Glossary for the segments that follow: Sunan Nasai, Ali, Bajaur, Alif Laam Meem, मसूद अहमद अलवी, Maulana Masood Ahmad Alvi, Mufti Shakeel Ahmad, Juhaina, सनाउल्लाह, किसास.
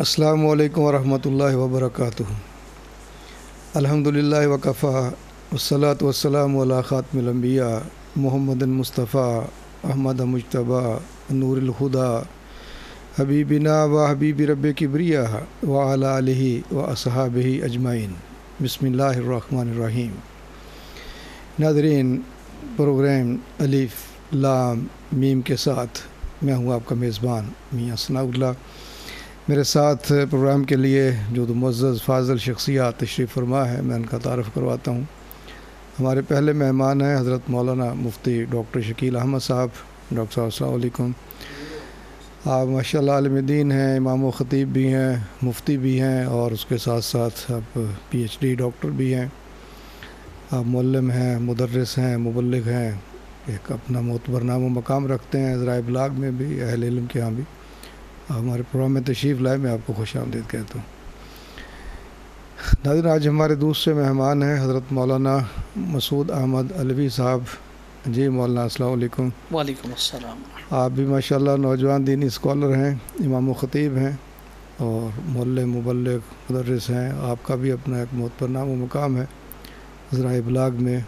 अस्सलामु अलैकुम वरहमतुल्लाहि वबरकातुहु। अल्हम्दुलिल्लाहि वकफ़ा वस्सलातु वस्सलामु अला ख़ातिमिल अंबिया मुहम्मदिन मुस्तफ़ा अहमद मुज्तबा नूरिल हुदा हबीबिना व हबीबी रब्बे किब्रिया व अला आलिहि व असहाबिहि अजमाइन। बिस्मिल्लाहिर रहमानिर रहीम। नाज़रीन, प्रोग्राम अलीफ लाम मीम के साथ मैं हूँ आपका मेज़बान मियाँ सनाउल्लाह। मेरे साथ प्रोग्राम के लिए जो तो मुअज़्ज़ज़ फ़ाज़िल शख्सियत तशरीफ़ फरमा है, मैं उनका तारफ़ करवाता हूँ। हमारे पहले मेहमान हैं हज़रत मौलाना मुफ्ती डॉक्टर शकील अहमद साहब। डॉक्टर साहब अस्सलामु अलैकुम। आप माशाल्लाह आलिम दीन हैं, इमाम व ख़तीब भी हैं, मुफ्ती भी हैं और उसके साथ साथ आप PhD डॉक्टर भी हैं। आप मुअल्लिम हैं, मुदर्रिस हैं, मुबल्लिग़ हैं, एक अपना मोतबर नाम व मकाम रखते हैं ज़राए इब्लाग में भी, अहले इल्म के यहाँ भी। हमारे प्रोग्राम में तशरीफ़ लाए, मैं आपको खुश आमदीद कहता हूँ। नाज़रीन, आज हमारे दूसरे मेहमान हैं हज़रत मौलाना मसूद अहमद अलवी साहब। जी मौलाना अस्सलामु अलैकुम। वालेकुम अस्सलाम। आप भी माशाल्लाह नौजवान दीनी स्कॉलर हैं, इमाम ख़तीब हैं और मौल्ले मुबल्लिग़ मुदर्रिस हैं। आपका भी अपना एक मोतबर नाम व मकाम है ज़राए इब्लाग में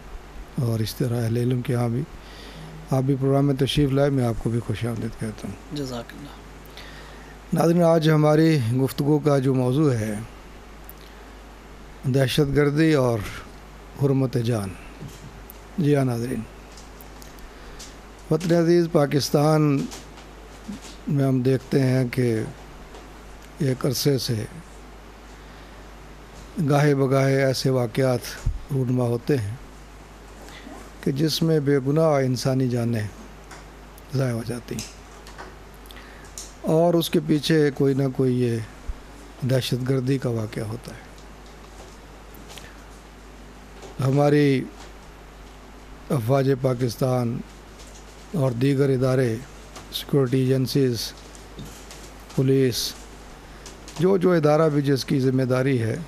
और इस तरह अहले इल्म के यहाँ भी। आप भी प्रोग्राम में तशरीफ़ लाए, मैं आपको भी खुश आमदीद कहता हूँ। जज़ाकल्लाह। नाज़रीन, आज हमारी गुफ्तगू का जो मौजू है दहशतगर्दी और हुर्मत जान। जी हाँ नाज़रीन, वतन अज़ीज़ पाकिस्तान में हम देखते हैं कि एक अरसे से गाहे बगाहे ऐसे वाक़यात रूनमा होते हैं कि जिसमें बेगुनाह इंसानी जानें ज़ाया हो जाती हैं और उसके पीछे कोई ना कोई ये दहशतगर्दी का वाक़या होता है। हमारी अफवाज पाकिस्तान और दीगर इदारे, सिक्योरिटी एजेंसीज़, पुलिस, जो जो इदारा भी जिसकी ज़िम्मेदारी है,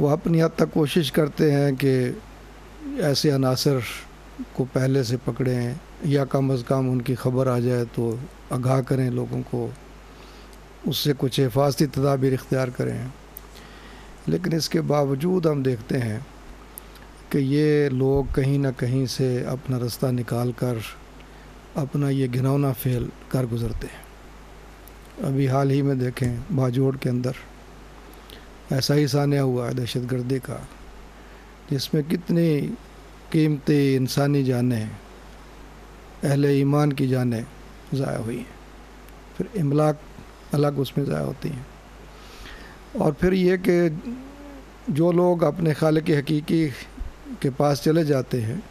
वो अपनी हद तक कोशिश करते हैं कि ऐसे अनासर को पहले से पकड़ें या कम अज़ कम उनकी ख़बर आ जाए तो आगाह करें लोगों को, उससे कुछ हिफाजती तदाबीर इख्तियार करें। लेकिन इसके बावजूद हम देखते हैं कि ये लोग कहीं ना कहीं से अपना रास्ता निकाल कर अपना ये घिनौना फेल कर गुज़रते हैं। अभी हाल ही में देखें बाजौड़ के अंदर ऐसा ही सान्या हुआ है दहशतगर्दी का, जिसमें कितनी कीमती इंसानी जानें, अहले ईमान की जानें ज़ाया हुई हैं, फिर इमलाक अलग उसमें ज़ाया होती हैं। और फिर ये कि जो लोग अपने खालिक हकीकी के पास चले जाते हैं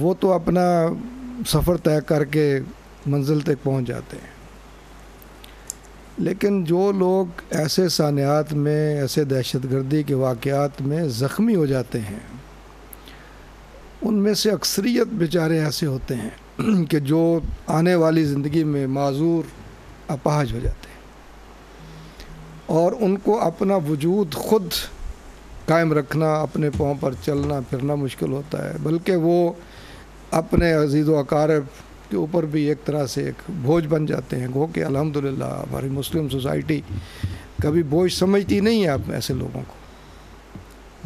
वो तो अपना सफ़र तय करके मंजिल तक पहुंच जाते हैं, लेकिन जो लोग ऐसे सानियात में, ऐसे दहशतगर्दी के वाक़यात में ज़ख्मी हो जाते हैं, उनमें से अक्सरियत बेचारे ऐसे होते हैं कि जो आने वाली ज़िंदगी में माजूर अपाहज हो जाते हैं और उनको अपना वजूद ख़ुद कायम रखना, अपने पाँव पर चलना फिरना मुश्किल होता है। बल्कि वो अपने अजीज़ व अकारिब के ऊपर भी एक तरह से एक बोझ बन जाते हैं। गो कि अल्हम्दुलिल्लाह हमारी मुस्लिम सोसाइटी कभी बोझ समझती नहीं है आप ऐसे लोगों को,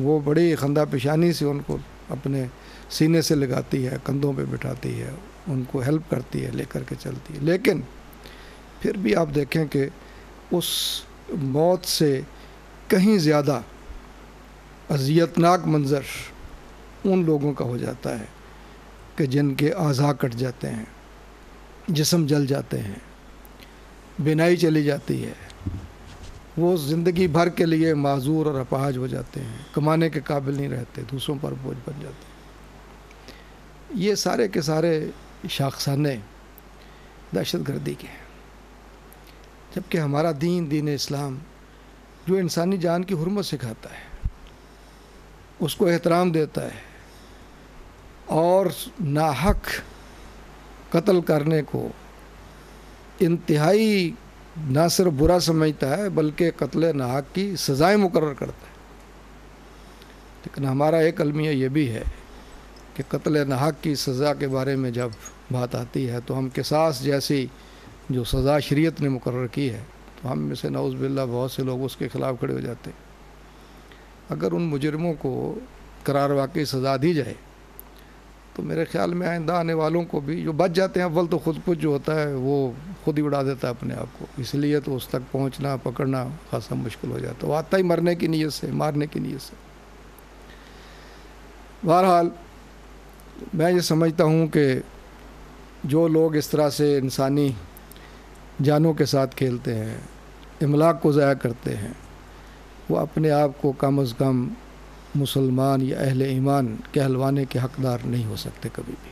वो बड़ी खंदा पेशानी से उनको अपने सीने से लगाती है, कंधों पे बिठाती है, उनको हेल्प करती है, लेकर के चलती है। लेकिन फिर भी आप देखें कि उस मौत से कहीं ज़्यादा अज़ियतनाक मंज़र उन लोगों का हो जाता है कि जिनके आज़ा कट जाते हैं, जिस्म जल जाते हैं, बिनाई चली जाती है, वो ज़िंदगी भर के लिए माजूर और अपाहज हो जाते हैं, कमाने के काबिल नहीं रहते, दूसरों पर बोझ बन जाते हैं। ये सारे के सारे शाखसाने दहशतगर्दी के हैं, जबकि हमारा दीन, दीन इस्लाम जो इंसानी जान की हुर्मत सिखाता है, उसको एहतराम देता है और नाहक कत्ल करने को इंतहाई ना सिर्फ बुरा समझता है बल्कि कत्ल नाहक की सज़ाएँ मुकर्रर करता है। लेकिन हमारा एक अलमिया ये भी है कि कत्ल नाहक की सज़ा के बारे में जब बात आती है तो हम किसास जैसी जो सज़ा शरीयत ने मुकर्रर की है तो हम में से नऊज़ बिल्ला बहुत से लोग उसके ख़िलाफ़ खड़े हो जाते हैं। अगर उन मुजरिमों को करार वाकई सज़ा दी जाए तो मेरे ख़्याल में आइंदा आने वालों को भी, जो बच जाते हैं अव्वल तो खुदकुश जो होता है वो खुद ही उड़ा देता है अपने आप को, इसलिए तो उस तक पहुँचना पकड़ना खासा मुश्किल हो जाता है, वो आता ही मरने की नीयत से, मारने की नीयत से। बहरहाल मैं ये समझता हूँ कि जो लोग इस तरह से इंसानी जानों के साथ खेलते हैं, इमलाक को ज़ाया करते हैं, वो अपने आप को कम अज़ कम मुसलमान या अहले ईमान कहलवाने के हक़दार नहीं हो सकते कभी भी।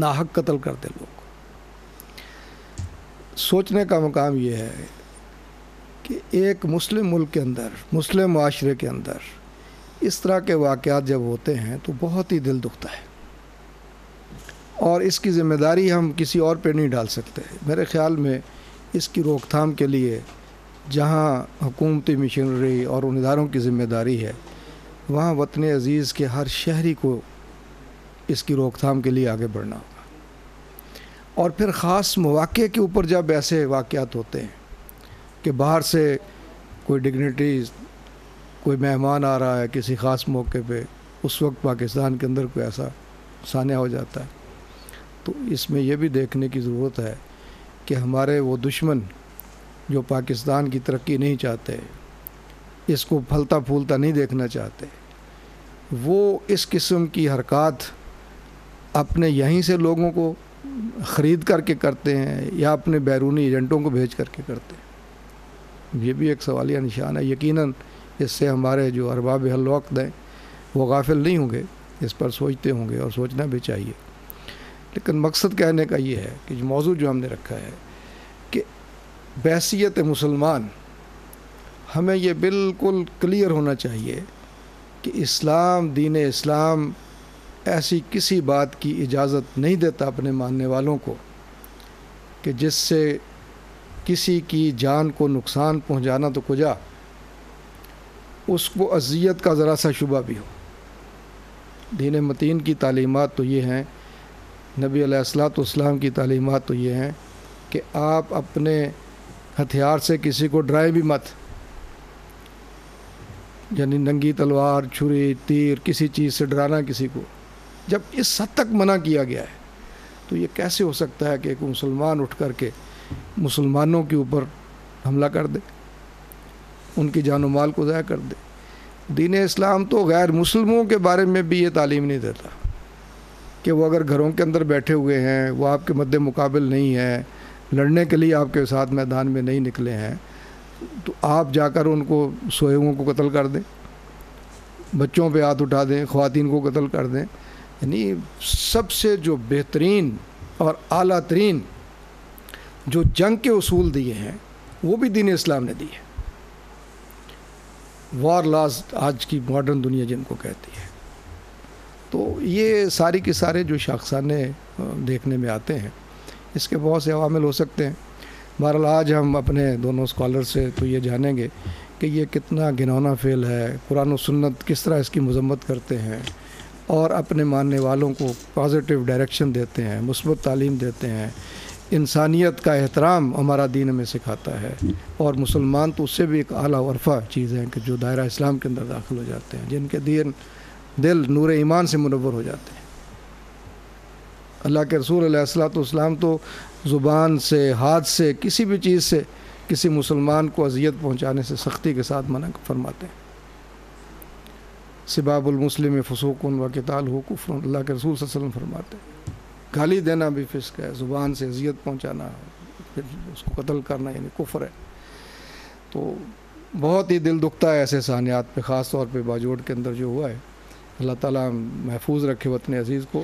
नाहक कत्ल करते लोग। सोचने का मकाम ये है कि एक मुस्लिम मुल्क के अंदर, मुस्लिम माशरे के अंदर इस तरह के वाक़यात जब होते हैं तो बहुत ही दिल दुखता है, और इसकी ज़िम्मेदारी हम किसी और पे नहीं डाल सकते। मेरे ख़्याल में इसकी रोकथाम के लिए जहाँ हुकूमती मिशनरी और उन इदारों की ज़िम्मेदारी है, वहाँ वतन अज़ीज़ के हर शहरी को इसकी रोकथाम के लिए आगे बढ़ना होगा। और फिर ख़ास मौक़े के ऊपर जब ऐसे वाक़यात होते हैं कि बाहर से कोई डिग्निटीज़, कोई मेहमान आ रहा है किसी ख़ास मौके पे, उस वक्त पाकिस्तान के अंदर कोई ऐसा सान्या हो जाता है, तो इसमें यह भी देखने की ज़रूरत है कि हमारे वो दुश्मन जो पाकिस्तान की तरक्की नहीं चाहते, इसको फलता फूलता नहीं देखना चाहते, वो इस किस्म की हरकत अपने यहीं से लोगों को ख़रीद करके करते हैं या अपने बैरूनी एजेंटों को भेज करके करते हैं। ये भी एक सवालिया निशान है। यकीनन इससे हमारे जो अरबाब हलवक्त हैं वो गाफिल नहीं होंगे, इस पर सोचते होंगे और सोचना भी चाहिए। लेकिन मकसद कहने का ये है कि जो मौजू जो हमने रखा है कि बहसीत मुसलमान हमें ये बिल्कुल क्लियर होना चाहिए कि इस्लाम, दीन इस्लाम ऐसी किसी बात की इजाज़त नहीं देता अपने मानने वालों को कि जिससे किसी की जान को नुकसान पहुंचाना तो कुजा, उसको अज़ियत का ज़रा सा शुबा भी हो। दीन मतीन की तालीमात तो ये हैं, नबी अलैहिस्सलाम की तालीमात तो ये हैं कि आप अपने हथियार से किसी को डराए भी मत, यानी नंगी तलवार, छुरी, तीर, किसी चीज़ से डराना किसी को। जब इस हद तक मना किया गया है तो ये कैसे हो सकता है कि एक मुसलमान उठ कर के मुसलमानों के ऊपर हमला कर दे, उनकी जान माल को ज़ाया कर दे। दीन इस्लाम तो गैर मुसलमों के बारे में भी ये तालीम नहीं देता कि वो अगर घरों के अंदर बैठे हुए हैं, वो आपके मद्दे मुकाबिल नहीं हैं, लड़ने के लिए आपके साथ मैदान में नहीं निकले हैं, तो आप जाकर उनको, सोए हुओं को कत्ल कर दें, बच्चों पे हाथ उठा दें, ख़वातीन को कत्ल कर दें। यानी सबसे जो बेहतरीन और आला तरीन जो जंग के उसूल दिए हैं वो भी दीन इस्लाम ने दिए। वार लॉज आज की मॉडर्न दुनिया जिनको कहती है, तो ये सारी के सारे जो शाखसाने देखने में आते हैं, इसके बहुत से अवामिल हो सकते हैं। बहरहाल आज हम अपने दोनों स्कॉलर से तो ये जानेंगे कि ये कितना घिनौना फ़ेल है, कुरान और सुन्नत किस तरह इसकी मजम्मत करते हैं और अपने मानने वालों को पॉजिटिव डायरेक्शन देते हैं, मुस्बत तालीम देते हैं। इंसानियत का एहतराम हमारा दीन में सिखाता है, और मुसलमान तो उससे भी एक आला वर्फा चीज़ है कि जो दायरा इस्लाम के अंदर दाखिल हो जाते हैं, जिनके दीन दिल नूर ईमान से मुनव्वर हो जाते हैं। अल्लाह के रसूल अलैहिस्सलातु वस्सलाम तो ज़ुबान से, हाथ से, किसी भी चीज़ से किसी मुसलमान को अजियत पहुँचाने से सख्ती के साथ मना फरमाते हैं। सिबाबुल मुस्लिम फुसूकुन व कितालहु कुफ्र, अल्लाह के रसूल सल्लल्लाहु अलैहि वसल्लम फरमाते हैं। गाली देना भी फ़िस्क है, ज़ुबान से अजियत पहुँचाना, फिर उसको कत्ल करना यानी कुफ्र है। तो बहुत ही दिल दुखता है ऐसे सानियात पर, ख़ास तौर पर बाजौड़ के अंदर जो हुआ है। अल्लाह ताला महफूज रखे वतन अज़ीज़ को।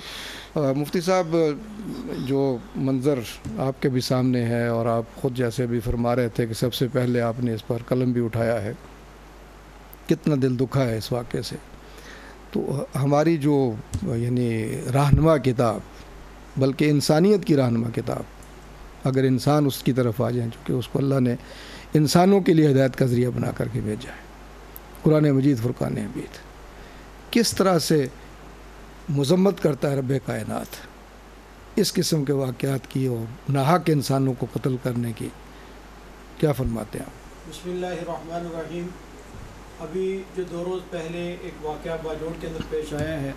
मुफ्ती साहब, जो मंज़र आपके भी सामने है और आप ख़ुद जैसे भी फरमा रहे थे कि सबसे पहले आपने इस पर कलम भी उठाया है, कितना दिल दुखा है इस वाक़े से। तो हमारी जो यानी रहनुमा किताब, बल्कि इंसानियत की रहनुमा किताब, अगर इंसान उसकी तरफ आ जाए, चूँकि उसको अल्लाह ने इंसानों के लिए हिदायत का ज़रिया बना करके भेजा है, कुरान मजीद फुरक़ान हमीद किस तरह से मज़म्मत करता है रब्बे कायनात इस किस्म के वाक़यात की और नाहक इंसानों को कत्ल करने की। क्या फरमाते हैं आप? बिस्मिल्लाहिर्रहमानिर्रहीम। अभी जो 2 रोज़ पहले एक वाक़या बाजौड़ के अंदर पेश आया है,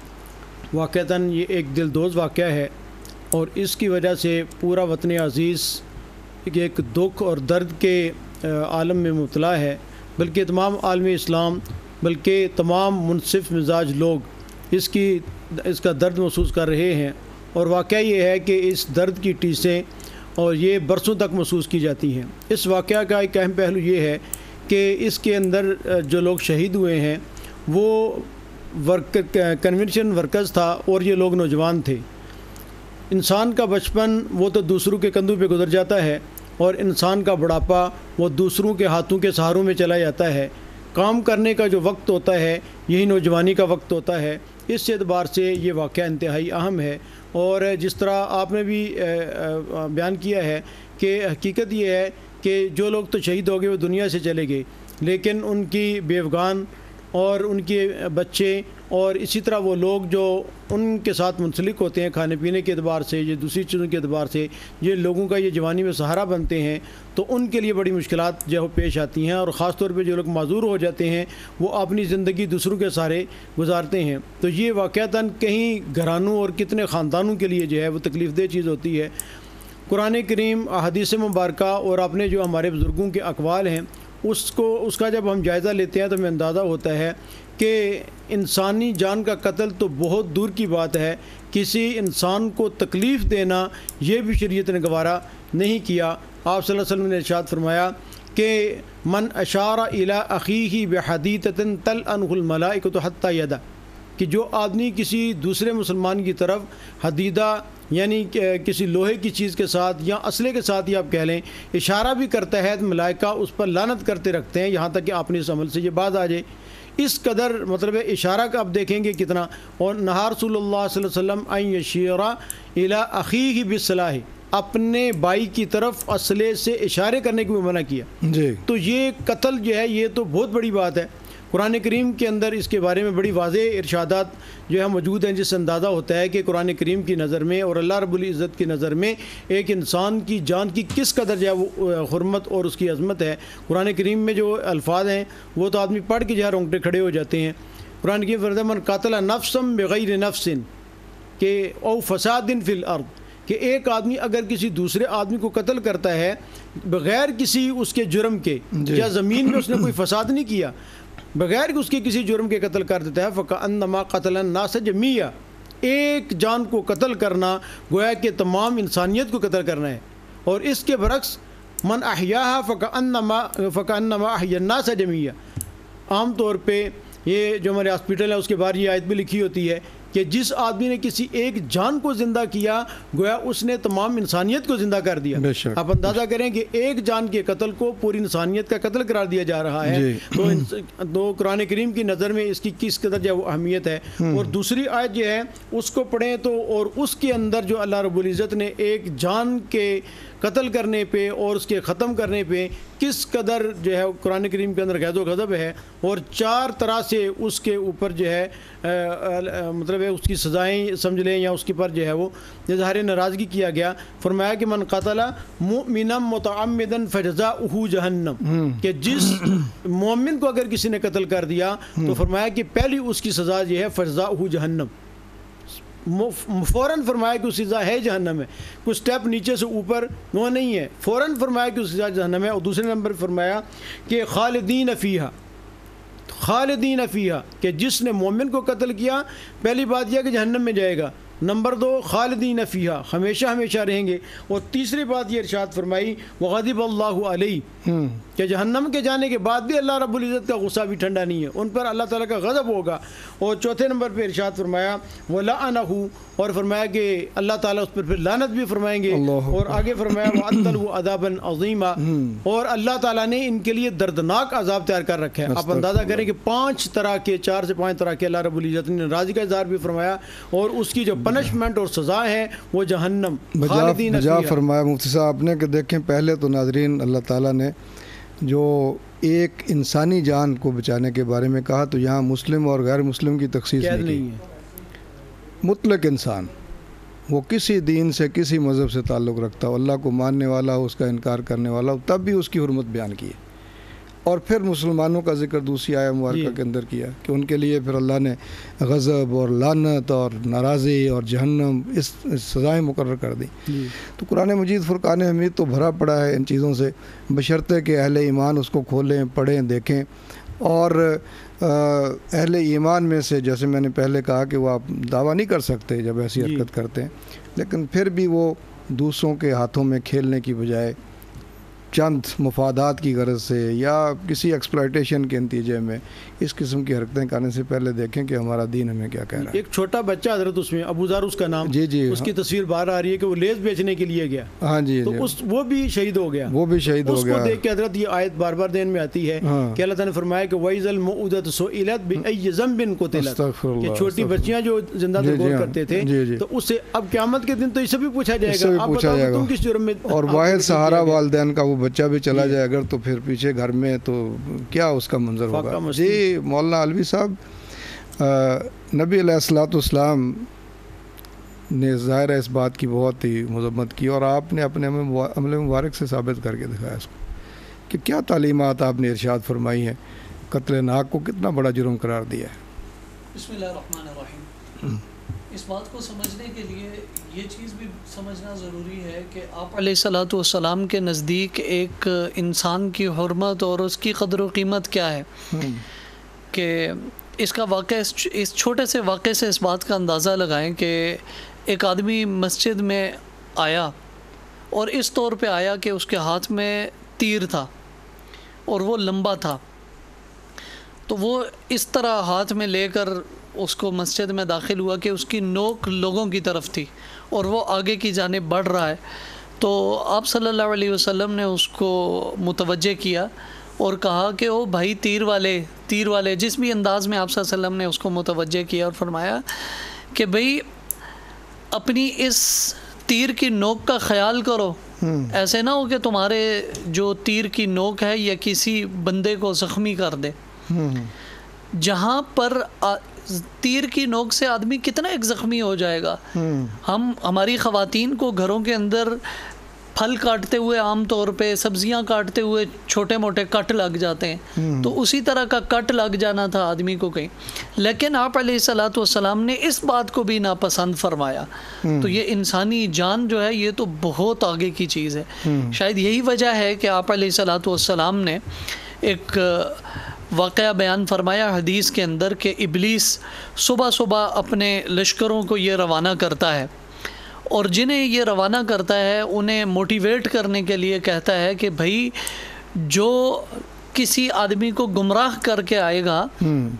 वाक़तन ये एक दिलदोज़ वाक़या है और इसकी वजह से पूरा वतन अज़ीज़ एक दुख और दर्द के आलम में मुबतला है, बल्कि तमाम आलमी इस्लाम, बल्कि तमाम मुनसिफ मिजाज लोग इसका दर्द महसूस कर रहे हैं। और वाक़या ये है कि इस दर्द की टीसें और ये बरसों तक महसूस की जाती हैं। इस वाक़या का एक अहम पहलू ये है कि इसके अंदर जो लोग शहीद हुए हैं वो कन्वेंशन वर्कर्स था और ये लोग नौजवान थे। इंसान का बचपन वो तो दूसरों के कंधों पे गुजर जाता है और इंसान का बुढ़ापा वो दूसरों के हाथों के सहारों में चला जाता है। काम करने का जो वक्त होता है यही नौजवानी का वक्त होता है। इस एतबार से ये वाक़या इंतहाई अहम है। और जिस तरह आपने भी बयान किया है कि हकीकत ये है कि जो लोग तो शहीद हो गए वो दुनिया से चले गए, लेकिन उनकी बेवगान और उनके बच्चे और इसी तरह वो लोग जो उनके साथ मुंसलिक होते हैं, खाने पीने के अतबार से ये दूसरी चीज़ों के अतबार से ये लोगों का ये जवानी में सहारा बनते हैं, तो उनके लिए बड़ी मुश्किलात जो पेश आती हैं। और ख़ास तौर पे जो लोग माजूर हो जाते हैं वो अपनी ज़िंदगी दूसरों के सहारे गुजारते हैं। तो ये वाक़तन कहीं घरानों और कितने ख़ानदानों के लिए जो है वो तकलीफ़ देह चीज़ होती है। कुरान करीम, अहादीस मुबारक और अपने जो हमारे बुज़ुर्गों के अक़वाल हैं उसका जब हम जायज़ा लेते हैं तो हमें अंदाज़ा होता है कि इंसानी जान का कत्ल तो बहुत दूर की बात है, किसी इंसान को तकलीफ़ देना यह भी शरीयत ने गवारा नहीं किया। आप सल्लल्लाहु अलैहि वसल्लम ने इरशाद फरमाया कि मन अशारा इला अखीही बहदीतन तल अनहुल मलाइकतु हत्ता यदा, कि जो आदमी किसी दूसरे मुसलमान की तरफ हदीदा यानी किसी लोहे की चीज़ के साथ या असले के साथ ही आप कह लें इशारा भी करता है तो मलाइका उस पर लानत करते रखते हैं, यहाँ तक कि आपने इस अमल से ये बात आ जाए। इस कदर मतलब है इशारा का आप देखेंगे कितना। और नहा रसूलुल्लाह सल्लल्लाहु अलैहि वसल्लम इशारा इला अखीही बिस्सलाह, अपने भाई की तरफ असले से इशारे करने की भी मना किया जी। तो ये कत्ल जो है ये तो बहुत बड़ी बात है। कुरान करीम के अंदर इसके बारे में बड़ी वाज़ेह इरशादात जो है मौजूद हैं, जिससे अंदाज़ा होता है कि कुरान करीम की नज़र में और अल्लाह रब्बुल इज़्ज़त की नज़र में एक इंसान की जान की किस कदर जो है वो हुर्मत और उसकी अज़मत है। कुरान करीम में जो अल्फाज हैं वो तो आदमी पढ़ के जो है रोंगटे खड़े हो जाते हैं। कुरान करीम फरमाता है मन क़ातला नफ़्सन बग़ैर नफ़्सिन के औ फ़सादिन फ़िल अर्द, कि एक आदमी अगर किसी दूसरे आदमी को कत्ल करता है बग़ैर किसी उसके जुर्म के, या ज़मीन में उसने कोई फसाद नहीं किया, बग़ैर उसके किसी जुर्म के कत्ल कर देता है, फ़कअन्नमा क़तलन नास जमीया, एक जान को कत्ल करना गोया कि तमाम इंसानियत को कत्ल करना है। और इसके बरक्स मन अहिया फ़कअन्नमा अहियन्नास जमीया, आम तौर पे ये जो हमारे हॉस्पिटल है उसके बाहर ये आयत भी लिखी होती है कि जिस आदमी ने किसी एक जान को ज़िंदा किया गोया उसने तमाम इंसानियत को ज़िंदा कर दिया। आप अंदाज़ा करें कि एक जान के कत्ल को पूरी इंसानियत का कत्ल करार दिया जा रहा है। तो कुरान करीम की नज़र में इसकी किस कदर जो वो अहमियत है। और दूसरी आयत जो है उसको पढ़ें तो और उसके अंदर जो अल्लाह रब्बुल इज़्ज़त ने एक जान के कत्ल करने पे और उसके ख़त्म करने पे किस कदर जो है कुरान करीम के अंदर गैज़ो गज़ब है। और 4 तरह से उसके ऊपर जो है मतलब उसकी सज़ाएँ समझ लें या उसके पर जो है वो इज़हार नाराज़गी किया गया। फरमाया कि मन क़तला मुमिनम मुतअम्मिदन फजज़ाउहु जहन्नम, कि जिस मोमिन को अगर किसी ने कत्ल कर दिया तो फरमाया कि पहली उसकी सज़ा जो है फजज़ाउहु जहन्नम, फ़ौरन फरमाया कि उसकी सज़ा है जहन्नम है, कुछ स्टेप नीचे से ऊपर वो नहीं है, फ़ौरन फरमाया कि उसकी सज़ा जहन्नम है। और दूसरे नंबर फरमाया कि खालिदीन फ़ीहा, खालिदीन फ़ीहा कि जिसने मोमिन को कत्ल किया पहली बात यह कि जहन्नम में जाएगा। नंबर 2 खालिदीन फ़ीहा, हमेशा हमेशा रहेंगे। और तीसरी बात ये इरशाद फरमाई वग़ज़िब अल्लाहु अलैहि, कि जहन्नम के जाने के बाद भी अल्लाह रब्बुल इज़्ज़त का गुस्सा भी ठंडा नहीं है, उन पर अल्लाह ताला का गज़ब होगा। और चौथे नंबर पर इरशाद फरमाया वलअनहु, और फरमाया कि अल्लाह ताला उस पर फिर लानत भी फरमाएंगे। और आगे फरमाया वअत्तलहु अज़ाबन अज़ीमा, और अल्लाह ताला ने इनके लिए दर्दनाक अज़ाब तैयार कर रखा है। आप अंदाज़ा करें कि 4 से 5 तरह के अल्लाह रब्बुल इज़्ज़त ने नाराज़गी का इज़हार भी फरमाया और उसकी जो पनिशमेंट और सज़ा है वो जहन्नम फरमाया। मुफ्ती साहब ने देखें पहले तो नाज़रीन अल्लाह ताला ने जो एक इंसानी जान को बचाने के बारे में कहा तो यहाँ मुस्लिम और गैर मुस्लिम की तखसीस नहीं है, मुतलक इंसान वो किसी दीन से किसी मज़हब से ताल्लुक़ रखता हो, अल्लाह को मानने वाला हो, उसका इनकार करने वाला हो, तब भी उसकी हुर्मत बयान की है। और फिर मुसलमानों का जिक्र दूसरी आया मुबारक के अंदर किया कि उनके लिए फिर अल्लाह ने गज़ब और लानत और नाराज़ी और जहन्नम इस सज़ाएँ मुकर्रर कर दी। तो कुरान मजीद फुरकान हमीद तो भरा पड़ा है इन चीज़ों से, बशर्ते कि अहले ईमान उसको खोलें, पढ़ें, देखें। और अहले ईमान में से, जैसे मैंने पहले कहा कि वह आप दावा नहीं कर सकते जब ऐसी हरकत करते हैं, लेकिन फिर भी वो दूसरों के हाथों में खेलने की बजाय चंद मुफादात की गरज से या किसी एक्सप्लॉयटेशन के नतीजे में इस किस्म की हरकतें करने से पहले देखें कि हमारा दीन हमें क्या कह रहा है। एक छोटा बच्चा हजरत उसमें अबूज़र उसका नाम, जी जी, उसकी तस्वीर बाहर आ रही है कि वो लेस बेचने के लिए गया, हाँ जी, तो जी, उस वो भी शहीद हो गया, वो भी शहीद हो गया। उसको देख के हजरत ये आयत बार बार देन में आती है कि अल्लाह ताला ने फरमाया कि वइज़ल मऊदत सुइलत बिअय्यि ज़म्बिन कुतिलत, कि छोटी बच्चियां जो जिंदा दफन करते थे तो उससे अब क़यामत के दिन तो इससे भी पूछा जाएगा, आप बताओ तुम किस जुर्म में। और वाहिद सहारा वालिदैन का बच्चा भी चला जाए अगर, तो फिर पीछे घर में तो क्या उसका मंजर होगा। जी मौलाना अलवी साहब, नबी अलैहिस्सलाम ने ज़ाहिर है इस बात की बहुत ही मज़म्मत की, और आपने अपने अमल मुबारक से साबित करके दिखाया इसको कि क्या तालीमात आपने इरशाद फरमाई है। कत्ल नाक को कितना बड़ा जुर्म करार दिया है। बिस्मिल्लाहिर्रहमानिर्रहीम। इस बात को समझने के लिए ये चीज़ भी समझना ज़रूरी है कि आप अलैहिस्सलातु वस्सलाम के नज़दीक एक इंसान की हुर्मत और उसकी क़दर व कीमत क्या है, कि इसका वाक़या इस छोटे से वाक़े से इस बात का अंदाज़ा लगाएं कि एक आदमी मस्जिद में आया और इस तौर पे आया कि उसके हाथ में तीर था और वो लंबा था, तो वो इस तरह हाथ में लेकर उसको मस्जिद में दाखिल हुआ कि उसकी नोक लोगों की तरफ थी और वो आगे की जानिब बढ़ रहा है। तो आप सल्लल्लाहु अलैहि वसल्लम ने उसको मुतवज्जे किया और कहा कि ओ भाई तीर वाले, जिस भी अंदाज़ में आप सल्लल्लाहु अलैहि वसल्लम ने उसको मुतवज्जे किया और फरमाया कि भाई अपनी इस तीर की नोक का ख़याल करो, ऐसे ना हो कि तुम्हारे जो तीर की नोक है या किसी बंदे को ज़ख्मी कर दे। जहाँ पर तीर की नोक से आदमी कितना एक ज़ख्मी हो जाएगा। हम हमारी ख़वातीन को घरों के अंदर फल काटते हुए, आम तौर पे सब्जियां काटते हुए छोटे मोटे कट लग जाते हैं, तो उसी तरह का कट लग जाना था आदमी को कहीं। लेकिन आप अलैहिस्सलातु वस्सलाम ने इस बात को भी नापसंद फरमाया। तो ये इंसानी जान जो है ये तो बहुत आगे की चीज़ है। शायद यही वजह है कि आप अलैहिस्सलातु वस्सलाम ने एक वाक़या बयान फरमाया हदीस के अंदर कि इबलीस सुबह सुबह अपने लश्करों को ये रवाना करता है, और जिन्हें ये रवाना करता है उन्हें मोटिवेट करने के लिए कहता है कि भाई जो किसी आदमी को गुमराह करके आएगा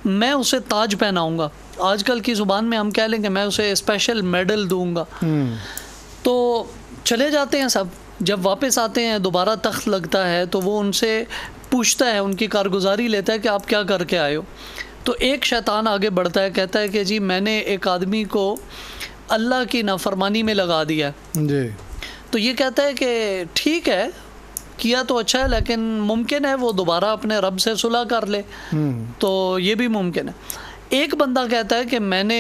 मैं उसे ताज पहनाऊंगा, आजकल की ज़ुबान में हम कह लेंगे मैं उसे स्पेशल मेडल दूंगा। तो चले जाते हैं सब, जब वापस आते हैं दोबारा तख्त लगता है तो वो उनसे पूछता है, उनकी कारगुजारी लेता है कि आप क्या करके आए हो। तो एक शैतान आगे बढ़ता है, कहता है कि जी मैंने एक आदमी को अल्लाह की नाफरमानी में लगा दिया जी। तो ये कहता है कि ठीक है, किया तो अच्छा है, लेकिन मुमकिन है वो दोबारा अपने रब से सुलह कर ले, तो ये भी मुमकिन है। एक बंदा कहता है कि मैंने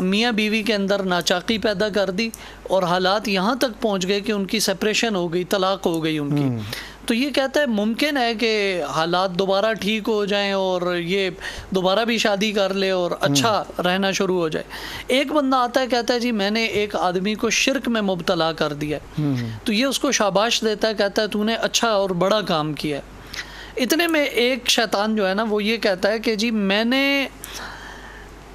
मियाँ बीवी के अंदर नाचाकी पैदा कर दी और हालात यहाँ तक पहुँच गए कि उनकी सेपरेशन हो गई, तलाक हो गई उनकी, तो ये कहता है मुमकिन है कि हालात दोबारा ठीक हो जाएं और ये दोबारा भी शादी कर ले और अच्छा रहना शुरू हो जाए। एक बंदा आता है कहता है जी मैंने एक आदमी को शिरक में मुबतला कर दिया, तो ये उसको शाबाश देता है, कहता है तूने अच्छा और बड़ा काम किया। इतने में एक शैतान जो है ना वो ये कहता है कि जी मैंने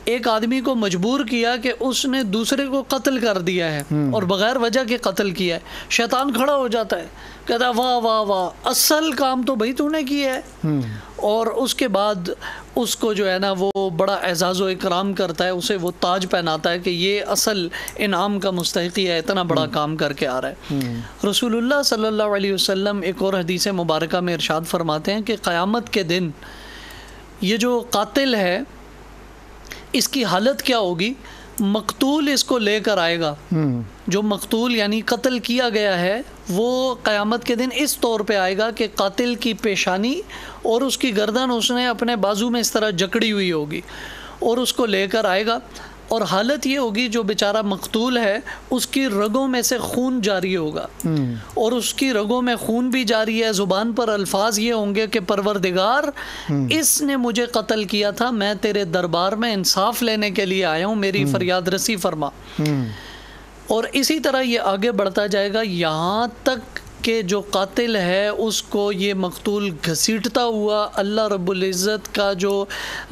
एक आदमी को मजबूर किया कि उसने दूसरे को कत्ल कर दिया है और बगैर वजह के कत्ल किया है। शैतान खड़ा हो जाता है, कहता है वाह वाह वाह, असल काम तो भाई तूने किया है। और उसके बाद उसको जो है ना वो बड़ा एजाज़ व इकराम करता है, उसे वो ताज पहनाता है कि ये असल इनाम का मुस्तहिक़ है, इतना बड़ा काम करके आ रहा है। रसूलुल्लाह सल्लल्लाहु अलैहि वसल्लम एक और हदीस मुबारक में इरशाद फरमाते हैं कि क़यामत के दिन ये जो कातिल है इसकी हालत क्या होगी, मकतूल इसको लेकर आएगा। जो मकतूल यानी कत्ल किया गया है वो क़यामत के दिन इस तौर पे आएगा कि कातिल की पेशानी और उसकी गर्दन उसने अपने बाजू में इस तरह जकड़ी हुई होगी और उसको लेकर आएगा। और हालत ये होगी जो बेचारा मकतूल है उसकी रगों में से खून जारी होगा और उसकी रगों में खून भी जारी है, ज़ुबान पर अल्फाज ये होंगे कि परवरदिगार इसने मुझे कत्ल किया था, मैं तेरे दरबार में इंसाफ लेने के लिए आया हूँ, मेरी फरियाद रसी फरमा। और इसी तरह ये आगे बढ़ता जाएगा यहाँ तक कि जो कातिल है उसको ये मकतूल घसीटता हुआ अल्लाह रब्बुल इज़्ज़त का जो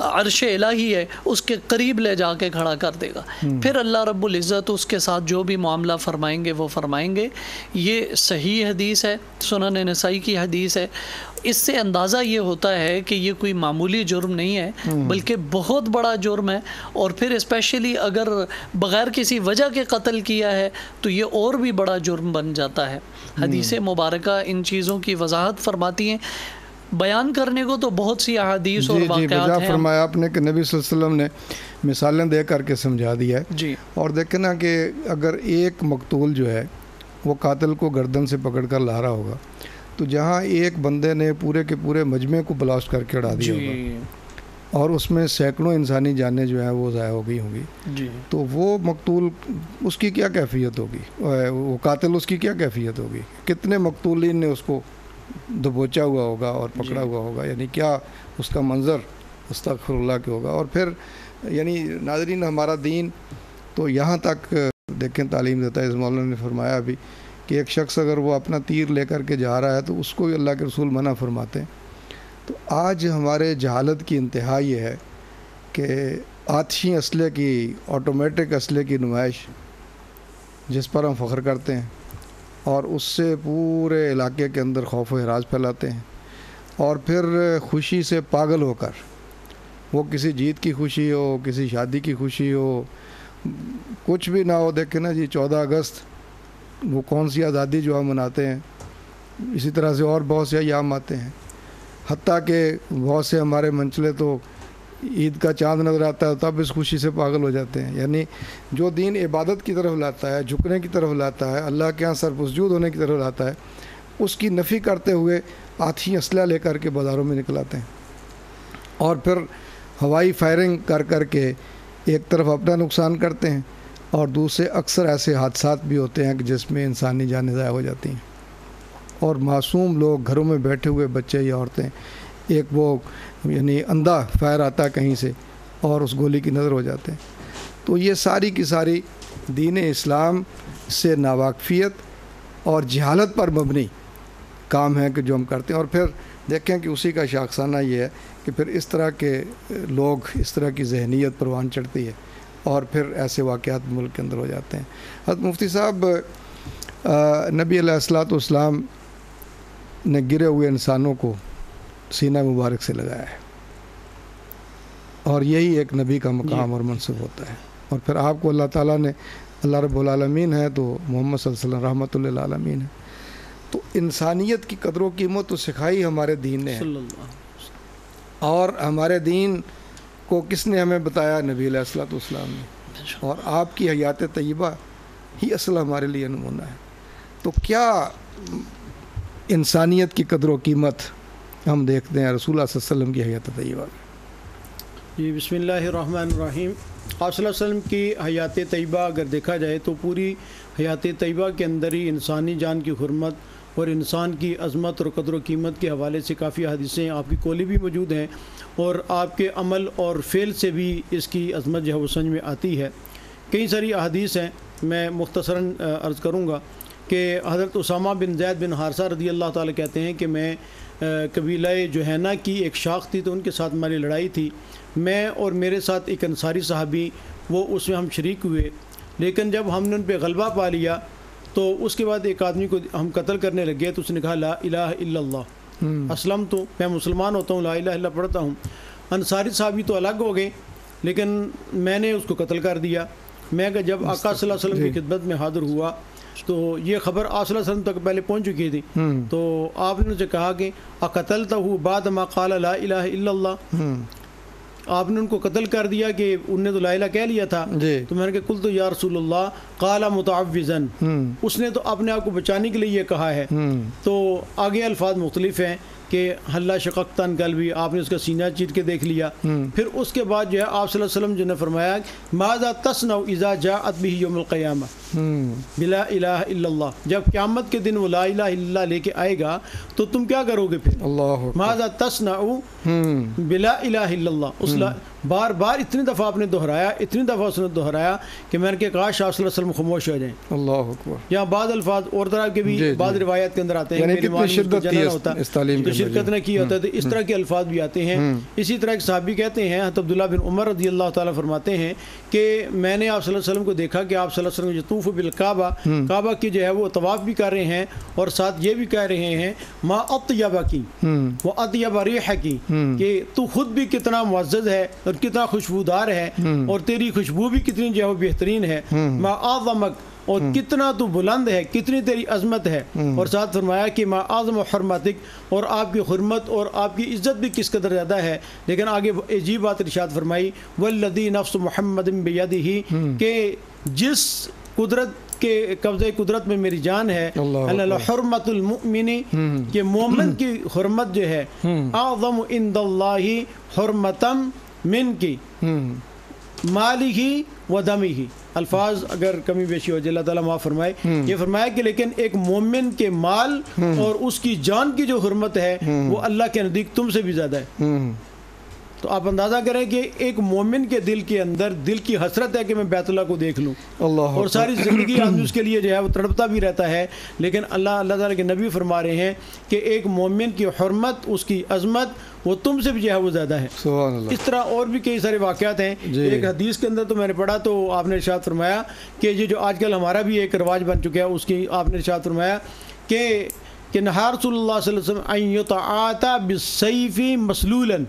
अर्श इलाही है उसके करीब ले जाके खड़ा कर देगा। फिर अल्लाह रब्बुल इज़्ज़त उसके साथ जो भी मामला फरमाएंगे वो फरमाएंगे। ये सही हदीस है, सुनन नसाई की हदीस है। इससे अंदाज़ा ये होता है कि ये कोई मामूली जुर्म नहीं है बल्कि बहुत बड़ा जुर्म है। और फिर स्पेशली अगर बग़ैर किसी वजह के कत्ल किया है तो ये और भी बड़ा जुर्म बन जाता है। हदीस मुबारका इन चीज़ों की वजाहत फरमाती हैं। बयान करने को तो बहुत सी अहादीस और वाक़ियात हैं। फरमाया आपने कि नबी सल्लल्लाहु अलैहि वसल्लम ने मिसालें दे करके समझा दिया है जी। और देखें ना कि अगर एक मकतूल जो है वो कातिल को गर्दन से पकड़ कर ला रहा होगा तो जहाँ एक बंदे ने पूरे के पूरे मजमे को ब्लास्ट करके उड़ा दिया होगा और उसमें सैकड़ों इंसानी जानें जो हैं वो ज़ाया हो गई होंगी जी। तो वो मकतूल उसकी क्या कैफियत होगी, वो कातिल उसकी क्या कैफियत होगी, कितने मकतूलीन ने उसको दबोचा हुआ होगा और पकड़ा हुआ होगा, यानी क्या उसका मंज़र अस्तगफिरुल्लाह के होगा। और फिर यानी नाज़रीन हमारा दीन तो यहाँ तक देखें तालीम देता है। इस मौलाना ने फरमाया अभी कि एक शख्स अगर वो अपना तीर लेकर के जा रहा है तो उसको भी अल्लाह के रसूल मना फरमाते हैं। तो आज हमारे जहालत की इंतहा ये है कि आतिशी असले की, ऑटोमेटिक असले की नुमाइश जिस पर हम फ़ख्र करते हैं और उससे पूरे इलाके के अंदर खौफ व हिराज फैलाते हैं। और फिर खुशी से पागल होकर, वो किसी जीत की खुशी हो, किसी शादी की खुशी हो, कुछ भी ना हो, देखे ना जी 14 अगस्त वो कौन सी आज़ादी जो हम मनाते हैं, इसी तरह से और बहुत से अयाम आते हैं। हत्ता के बहुत से हमारे मंचले तो ईद का चांद नज़र आता है तब इस खुशी से पागल हो जाते हैं। यानी जो दीन इबादत की तरफ लाता है, झुकने की तरफ लाता है, अल्लाह के यहाँ सरपस्जूद होने की तरफ लाता है, उसकी नफ़ी करते हुए आतिशी असला लेकर के बाज़ारों में निकल आते हैं और फिर हवाई फायरिंग कर कर के एक तरफ अपना नुकसान करते हैं और दूसरे अक्सर ऐसे हादसा भी होते हैं कि जिसमें इंसानी जानें ज़ाया हो जाती हैं और मासूम लोग, घरों में बैठे हुए बच्चे या औरतें, एक वो यानी अंधा फायर आता है कहीं से और उस गोली की नज़र हो जाते हैं। तो ये सारी की सारी दीन इस्लाम से नावाकफियत और जहालत पर मबनी काम है कि जो हम करते हैं। और फिर देखें कि उसी का शाखसाना ये है कि फिर इस तरह के लोग, इस तरह की जहनीत परवान चढ़ती है और फिर ऐसे वाक़यात मुल्क के अंदर हो जाते हैं। हज़रत मुफ्ती साहब, नबी अलैहिस्सलाम ने गिरे हुए इंसानों को सीना मुबारक से लगाया है और यही एक नबी का मकाम और मनसब होता है। और फिर आपको अल्लाह ताला ने, अल्लाह रब्बुल आलमीन है तो मोहम्मद सल्लल्लाहु अलैहि वसल्लम रहमतुल आलमीन है। तो इंसानियत की कदर व कीमत तो सिखाई हमारे दीन ने और हमारे दीन को किसने हमें बताया, नबी अलैहिस्सलाम ने। और आपकी हयात तय्यबा ही असल हमारे लिए नमूना है। तो क्या इंसानियत की कदर व कीमत हम देखते हैं रसूल सल्लल्लाहु अलैहि वसल्लम की हयात तय्यबा जी। बिस्मिल्लाहिर्रहमानिर्रहीम। आप सल्लल्लाहु अलैहि वसल्लम की हयात तय्यबा अगर देखा जाए तो पूरी हयात तय्यबा के अंदर ही इंसानी जान की हुर्मत और इंसान की अज़मत और कदर व कीमत के हवाले से काफ़ी हदीसें आपकी कोली भी मौजूद हैं और आपके अमल और फ़ेल से भी इसकी अज़मत जो है वो समझ में आती है। कई सारी अहदीस हैं, मैं मुख्तसरन अर्ज़ करूँगा कि हज़रत उसामा बिन जैद बिन हारसा रदी अल्लाह ताला कहते हैं कि मैं कबीला जुहैना की एक शाख थी तो उनके साथ हमारी लड़ाई थी, मैं और मेरे साथ एक अंसारी साहबी, वो उसमें हम शरीक हुए। लेकिन जब हमने उन पर गलबा पा लिया तो उसके बाद एक आदमी को हम कत्ल करने लगे तो उसने कहा ला इलाहा इल्लल्लाह असलम, तो मैं मुसलमान होता हूँ, ला इलाहा इल्लल्लाह पढ़ता हूँ। अंसारी साहब तो अलग हो गए लेकिन मैंने उसको कत्ल कर दिया। मैं जब आका सल्लल्लाहु अलैहि वसल्लम की खिदमत में हाज़िर हुआ तो ये खबर आका सल्लल्लाहु अलैहि वसल्लम तक पहले पहुँच चुकी थी तो आपने उनसे कहा कि अक़तलतहू बाद मा क़ाला ला इलाहा इल्लल्लाह, आपने उनको कत्ल कर दिया कि उनने तो लाइला कह लिया था। तो मैंने कहा कुल तो या रसूलुल्लाह काला मुताविज़न, उसने तो अपने आप को बचाने के लिए ये कहा है। तो आगे अल्फाज मुख्तलिफ हैं कि हल्ला शक़्क़तन क़ल्बी, आपने उसका सीना चीर के देख लिया। फिर उसके बाद जो है आप सल्लल्लाहु अलैहि वसल्लम जो ने फरमाया माज़ा तस्नऊ इज़ा जाअत बिही यौमुल क़ियामा बिला इलाहा इल्लल्लाह, जब क़यामत के दिन वो ला इलाहा इल्लल्लाह लेके आएगा तो तुम क्या करोगे? फिर माज़ा तस्नऊ बिला इलाहा इल्लल्लाह, उस बार बार इतनी दफ़ा आपने दोहराया, इतनी दफ़ा उसने दोहराया कि मैंने कहा काश आप सल्लल्लाहु अलैहि वसल्लम खामोश हो जाएं। अल्लाहु अकबर। यहाँ बाद अल्फाज और तरह के भी बाद रिवायत के अंदर आते हैं, तो शिरकत ने की होता है, तो इस तरह के अल्फाज भी आते हैं। इसी तरह एक सहाबी कहते हैं हज़रत अब्दुल्लाह बिन उमर रज़ी अल्लाह तआला फरमाते हैं कि मैंने आप सल्लल्लाहु अलैहि वसल्लम को देखा कि आप सल्लल्लाहु अलैहि वसल्लम यतूफ़ु बिल काबा, काबा की जो है वो तवाफ़ भी कर रहे हैं और साथ ये भी कह रहे हैं मा अतयबा की व अतयब रिहा की, कि तू खुद भी कितना मुअज़्ज़ज़ है और कितना खुशबूदार है और तेरी खुशबू भी कितनी जो है वो बेहतरीन है। मा आज़मक, और कितना तू बुलंद है, कितनी तेरी अजमत है। और साथ फरमाया कि मा आज़म हरमतिक, और आपकी हुरमत और आपकी इज़्ज़त भी किस कदर ज़्यादा है। लेकिन आगे अजीब बात इरशाद फरमाई वल्लज़ी नफ्स मुहम्मद बियदिही, के जिस कुदरत के कब्ज़े कुदरत में मेरी जान है, हुर्मतुल मुमिनी, के मोमिन की हुरमत जो है आज़म इंदल्लाही हुर्मतम मिन की माली ही व दमी ही, अल्फाज अगर कमी बेशी हो जाए अल्लाह ताला माफ़ फरमाए। ये फरमाया कि लेकिन एक मोमिन के माल और उसकी जान की जो हुरमत है वो अल्लाह के नज़दीक तुमसे भी ज़्यादा है। तो आप अंदाज़ा करें कि एक मोमिन के दिल के अंदर दिल की हसरत है कि मैं बैतुल्लाह को देख लूँ, और सारी ज़िंदगी आदमी उसके लिए जो है वो तड़पता भी रहता है। लेकिन अल्लाह ताला के नबी फरमा रहे हैं कि एक मोमिन की हुरमत, उसकी अजमत वो तुमसे भी जो है वो ज़्यादा है। इस तरह और भी कई सारे वाक़यात हैं। एक हदीस के अंदर तो मैंने पढ़ा तो आपने इरशाद फरमाया कि ये जो आजकल हमारा भी एक रवाज बन चुका है, उसकी आपने इरशाद फरमाया कि नहा रसूलुल्लाह सल्लल्लाहु अलैहि वसल्लम बिस्सैफी मसलूलन,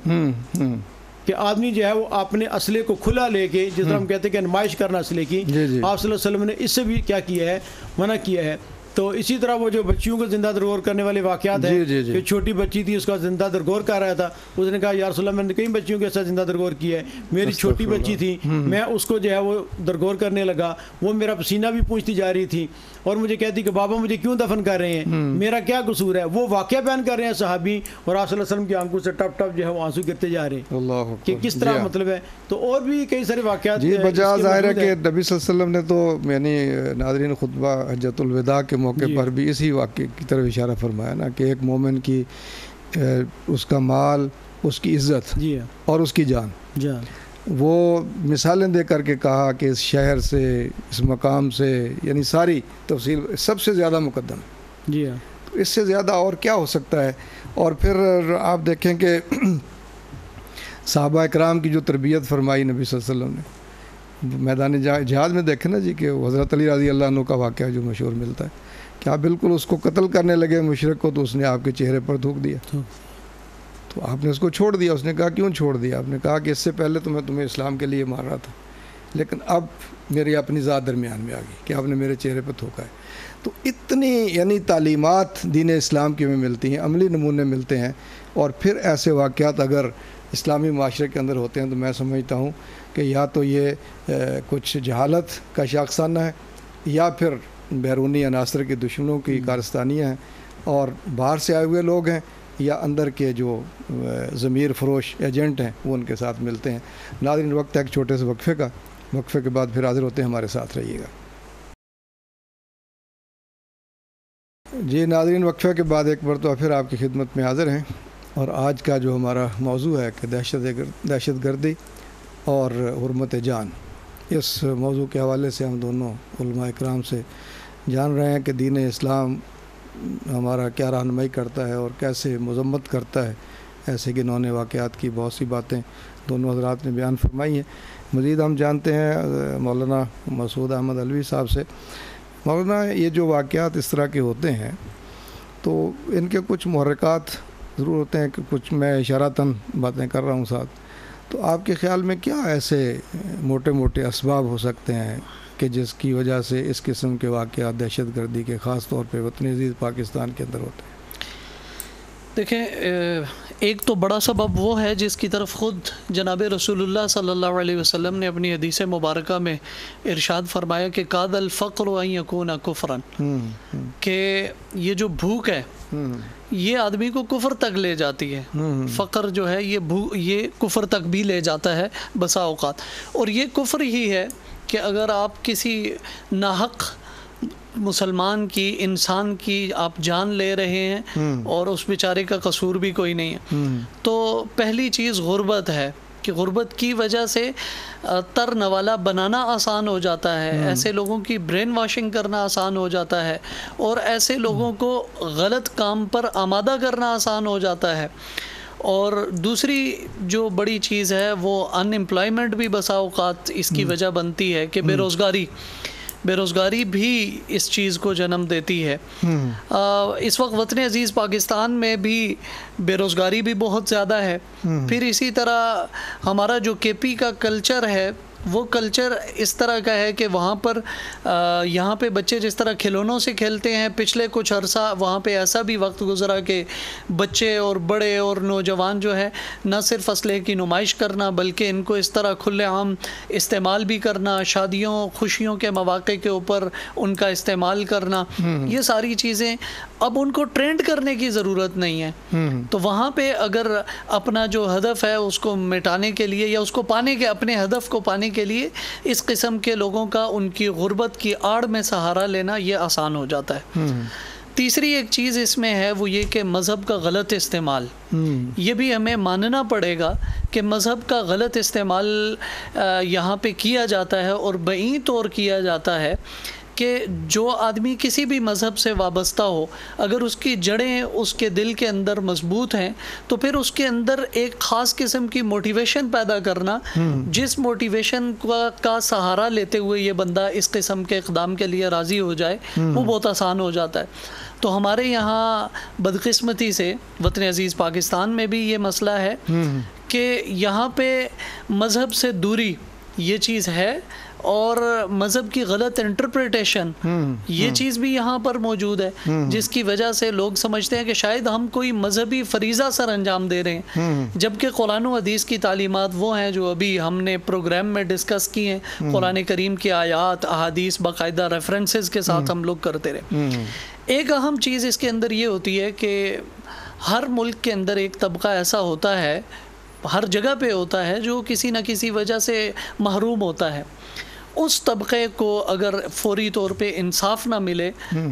कि आदमी जो है वो अपने असले को खुला लेके, जिस तरह हम कहते हैं कि नुमाइश करना असले की, आप सल्लल्लाहु अलैहि वसल्लम ने इससे भी क्या किया है, मना किया है। तो इसी तरह वो जो बच्चियों को जिंदा दरगोर करने वाले वाक़यात हैं कि छोटी बच्ची थी उसका जिंदा दरगोर कर रहा था, उसने कहा या रसूलल्लाह मैंने कई बच्चियों के साथ जिंदा दरगोर किया है, मेरी छोटी बच्ची थी मैं उसको जो है वो दरगोर करने लगा, वो मेरा पसीना भी पूछती जा रही थी और मुझे कहती कि बाबा मुझे क्यों दफन कर रहे हैं, मेरा क्या कसूर है। वो वाक़या बयान कर रहे हैं सहाबी और आप सल्लल्लाहु अलैहि वसल्लम की आंखों से टप टप जो है वो आंसू गिरते जा रहे हैं कि किस तरह मतलब है। तो और भी कई सारे वाक़यात हैं। बजा ज़ाहिर है कि नबी सल्लल्लाहु अलैहि वसल्लम ने तो यानी नाज़रीन खुतबा हज्जतुल विदा के मौके पर भी इसी वाक़े की तरफ इशारा फरमाया ना कि एक मोमिन की उसका माल, उसकी इज़्ज़त और उसकी जान, वो मिसालें दे करके कहा कि इस शहर से, इस मकाम से, यानी सारी तफसील सबसे ज़्यादा मुकद्दम। जी हाँ, इससे ज़्यादा और क्या हो सकता है। और फिर आप देखें कि सहाबा इकराम की जो तरबियत फरमाई नबी सल्लल्लाहु अलैहि वसल्लम ने मैदान जहाज़ में देखें ना जी, कि हज़रत अली रज़ी अल्लाह अन्हु का वाक़या जो मशहूर मिलता है कि आप बिल्कुल उसको कत्ल करने लगे मुशरक को, तो उसने आपके चेहरे पर थूक दिया, तो आपने उसको छोड़ दिया। उसने कहा क्यों छोड़ दिया? आपने कहा कि इससे पहले तो मैं तुम्हें इस्लाम के लिए मार रहा था, लेकिन अब मेरी अपनी ज़ात दरमियान में आ गई कि आपने मेरे चेहरे पर थूका है। तो इतनी यानी तालीमात दीन इस्लाम की में मिलती हैं, अमली नमूने मिलते हैं, और फिर ऐसे वाक़यात अगर इस्लामी माशरे के अंदर होते हैं तो मैं समझता हूँ कि या तो ये कुछ जहालत का शाखसाना है या फिर बैरूनी अनासर के दुश्मनों की कारस्तानियाँ हैं और बाहर से आए हुए लोग हैं, या अंदर के जो ज़मीर फरोश एजेंट हैं वो उनके साथ मिलते हैं। नाज़रीन वक्त है एक छोटे से वक्फे का, वक्फे के बाद फिर हाजिर होते हैं, हमारे साथ रहिएगा। जी नाज़रीन, वक्फे के बाद एक मरतबा फिर आपकी खिदमत में हाजिर हैं, और आज का जो हमारा मौजू है कि दहशत गर्दी और हुर्मत जान, इस मौजू के हवाले से हम दोनों उलमा इकराम से जान रहे हैं कि दीन इस्लाम हमारा क्या रहनुमाई करता है और कैसे मज़म्मत करता है। ऐसे गिनौने वाक़यात की बहुत सी बातें दोनों हज़रात ने बयान फरमाई हैं। मज़ीद हम जानते हैं मौलाना मसूद अहमद अलवी साहब से। मौलाना, ये जो वाक़यात इस तरह के होते हैं तो इनके कुछ मुहर्रिकात ज़रूर होते हैं, कि कुछ मैं इशारातन बातें कर रहा हूँ साथ, तो आपके ख़्याल में क्या ऐसे मोटे मोटे असबाब हो सकते हैं कि जिसकी वजह से इस किस्म के वाक़यात दहशत गर्दी के ख़ास तौर पर वतन अज़ीज़ पाकिस्तान के अंदर होते हैं? देखें, एक तो बड़ा सबब वो है जिसकी तरफ ख़ुद जनाब रसूलुल्लाह सल्लल्लाहु अलैहि वसल्लम ने अपनी हदीस मुबारक में इरशाद फरमाया कि कादल फ़क़्र अन यकूना कुफ़रन, के ये जो भूख है ये आदमी को कुफर तक ले जाती है। फ़क़र जो है ये कुफर तक भी ले जाता है बसा औक़ात। और ये कुफर ही है कि अगर आप किसी नाहक मुसलमान की, इंसान की आप जान ले रहे हैं और उस बेचारे का कसूर भी कोई नहीं है। तो पहली चीज़ गुर्बत है कि गुर्बत की वजह से तरनवाला बनाना आसान हो जाता है, ऐसे लोगों की ब्रेन वाशिंग करना आसान हो जाता है और ऐसे लोगों को गलत काम पर आमादा करना आसान हो जाता है। और दूसरी जो बड़ी चीज़ है वो अनएम्प्लॉयमेंट भी बसा औकात इसकी वजह बनती है कि बेरोज़गारी भी इस चीज़ को जन्म देती है। इस वक्त वतन अज़ीज़ पाकिस्तान में भी बेरोज़गारी भी बहुत ज़्यादा है। फिर इसी तरह हमारा जो केपी का कल्चर है वो कल्चर इस तरह का है कि वहाँ पर यहाँ पे बच्चे जिस तरह खिलौनों से खेलते हैं, पिछले कुछ अरसा वहाँ पे ऐसा भी वक्त गुजरा कि बच्चे और बड़े और नौजवान जो है न सिर्फ असले की नुमाइश करना बल्कि इनको इस तरह खुलेआम इस्तेमाल भी करना, शादियों खुशियों के मौक़े के ऊपर उनका इस्तेमाल करना, ये सारी चीज़ें अब उनको ट्रेंड करने की ज़रूरत नहीं है। तो वहाँ पर अगर अपना जो हदफ है उसको मिटाने के लिए या उसको पाने के अपने हदफ को पाने के लिए इस किस्म के लोगों का उनकी गुर्बत की आड़ में सहारा लेना ये आसान हो जाता है। तीसरी एक चीज़ इसमें है वो ये कि मज़हब का गलत इस्तेमाल, ये भी हमें मानना पड़ेगा कि मज़हब का गलत इस्तेमाल यहाँ पे किया जाता है और बई तौर किया जाता है कि जो आदमी किसी भी मज़हब से वाबस्ता हो अगर उसकी जड़ें उसके दिल के अंदर मजबूत हैं तो फिर उसके अंदर एक ख़ास किस्म की मोटिवेशन पैदा करना, जिस मोटिवेशन का सहारा लेते हुए ये बंदा इस किस्म के इक़दाम के लिए राज़ी हो जाए वो बहुत आसान हो जाता है। तो हमारे यहाँ बदकिस्मती से वतन अज़ीज़ पाकिस्तान में भी ये मसला है कि यहाँ पे मज़हब से दूरी ये चीज़ है और मज़हब की गलत इंटरप्रिटेशन ये चीज़ भी यहाँ पर मौजूद है, जिसकी वजह से लोग समझते हैं कि शायद हम कोई मजहबी फरीज़ा सर अंजाम दे रहे हैं, जबकि कुरान और हदीस की तालीमात वो हैं जो अभी हमने प्रोग्राम में डिस्कस की हैं। कुरान करीम के आयात अहादीस बाकायदा रेफरेंसेस के साथ हम लोग करते रहे। एक अहम चीज़ इसके अंदर ये होती है कि हर मुल्क के अंदर एक तबका ऐसा होता है, हर जगह पे होता है, जो किसी न किसी वजह से महरूम होता है। उस तबके को अगर फौरी तौर पे इंसाफ ना मिले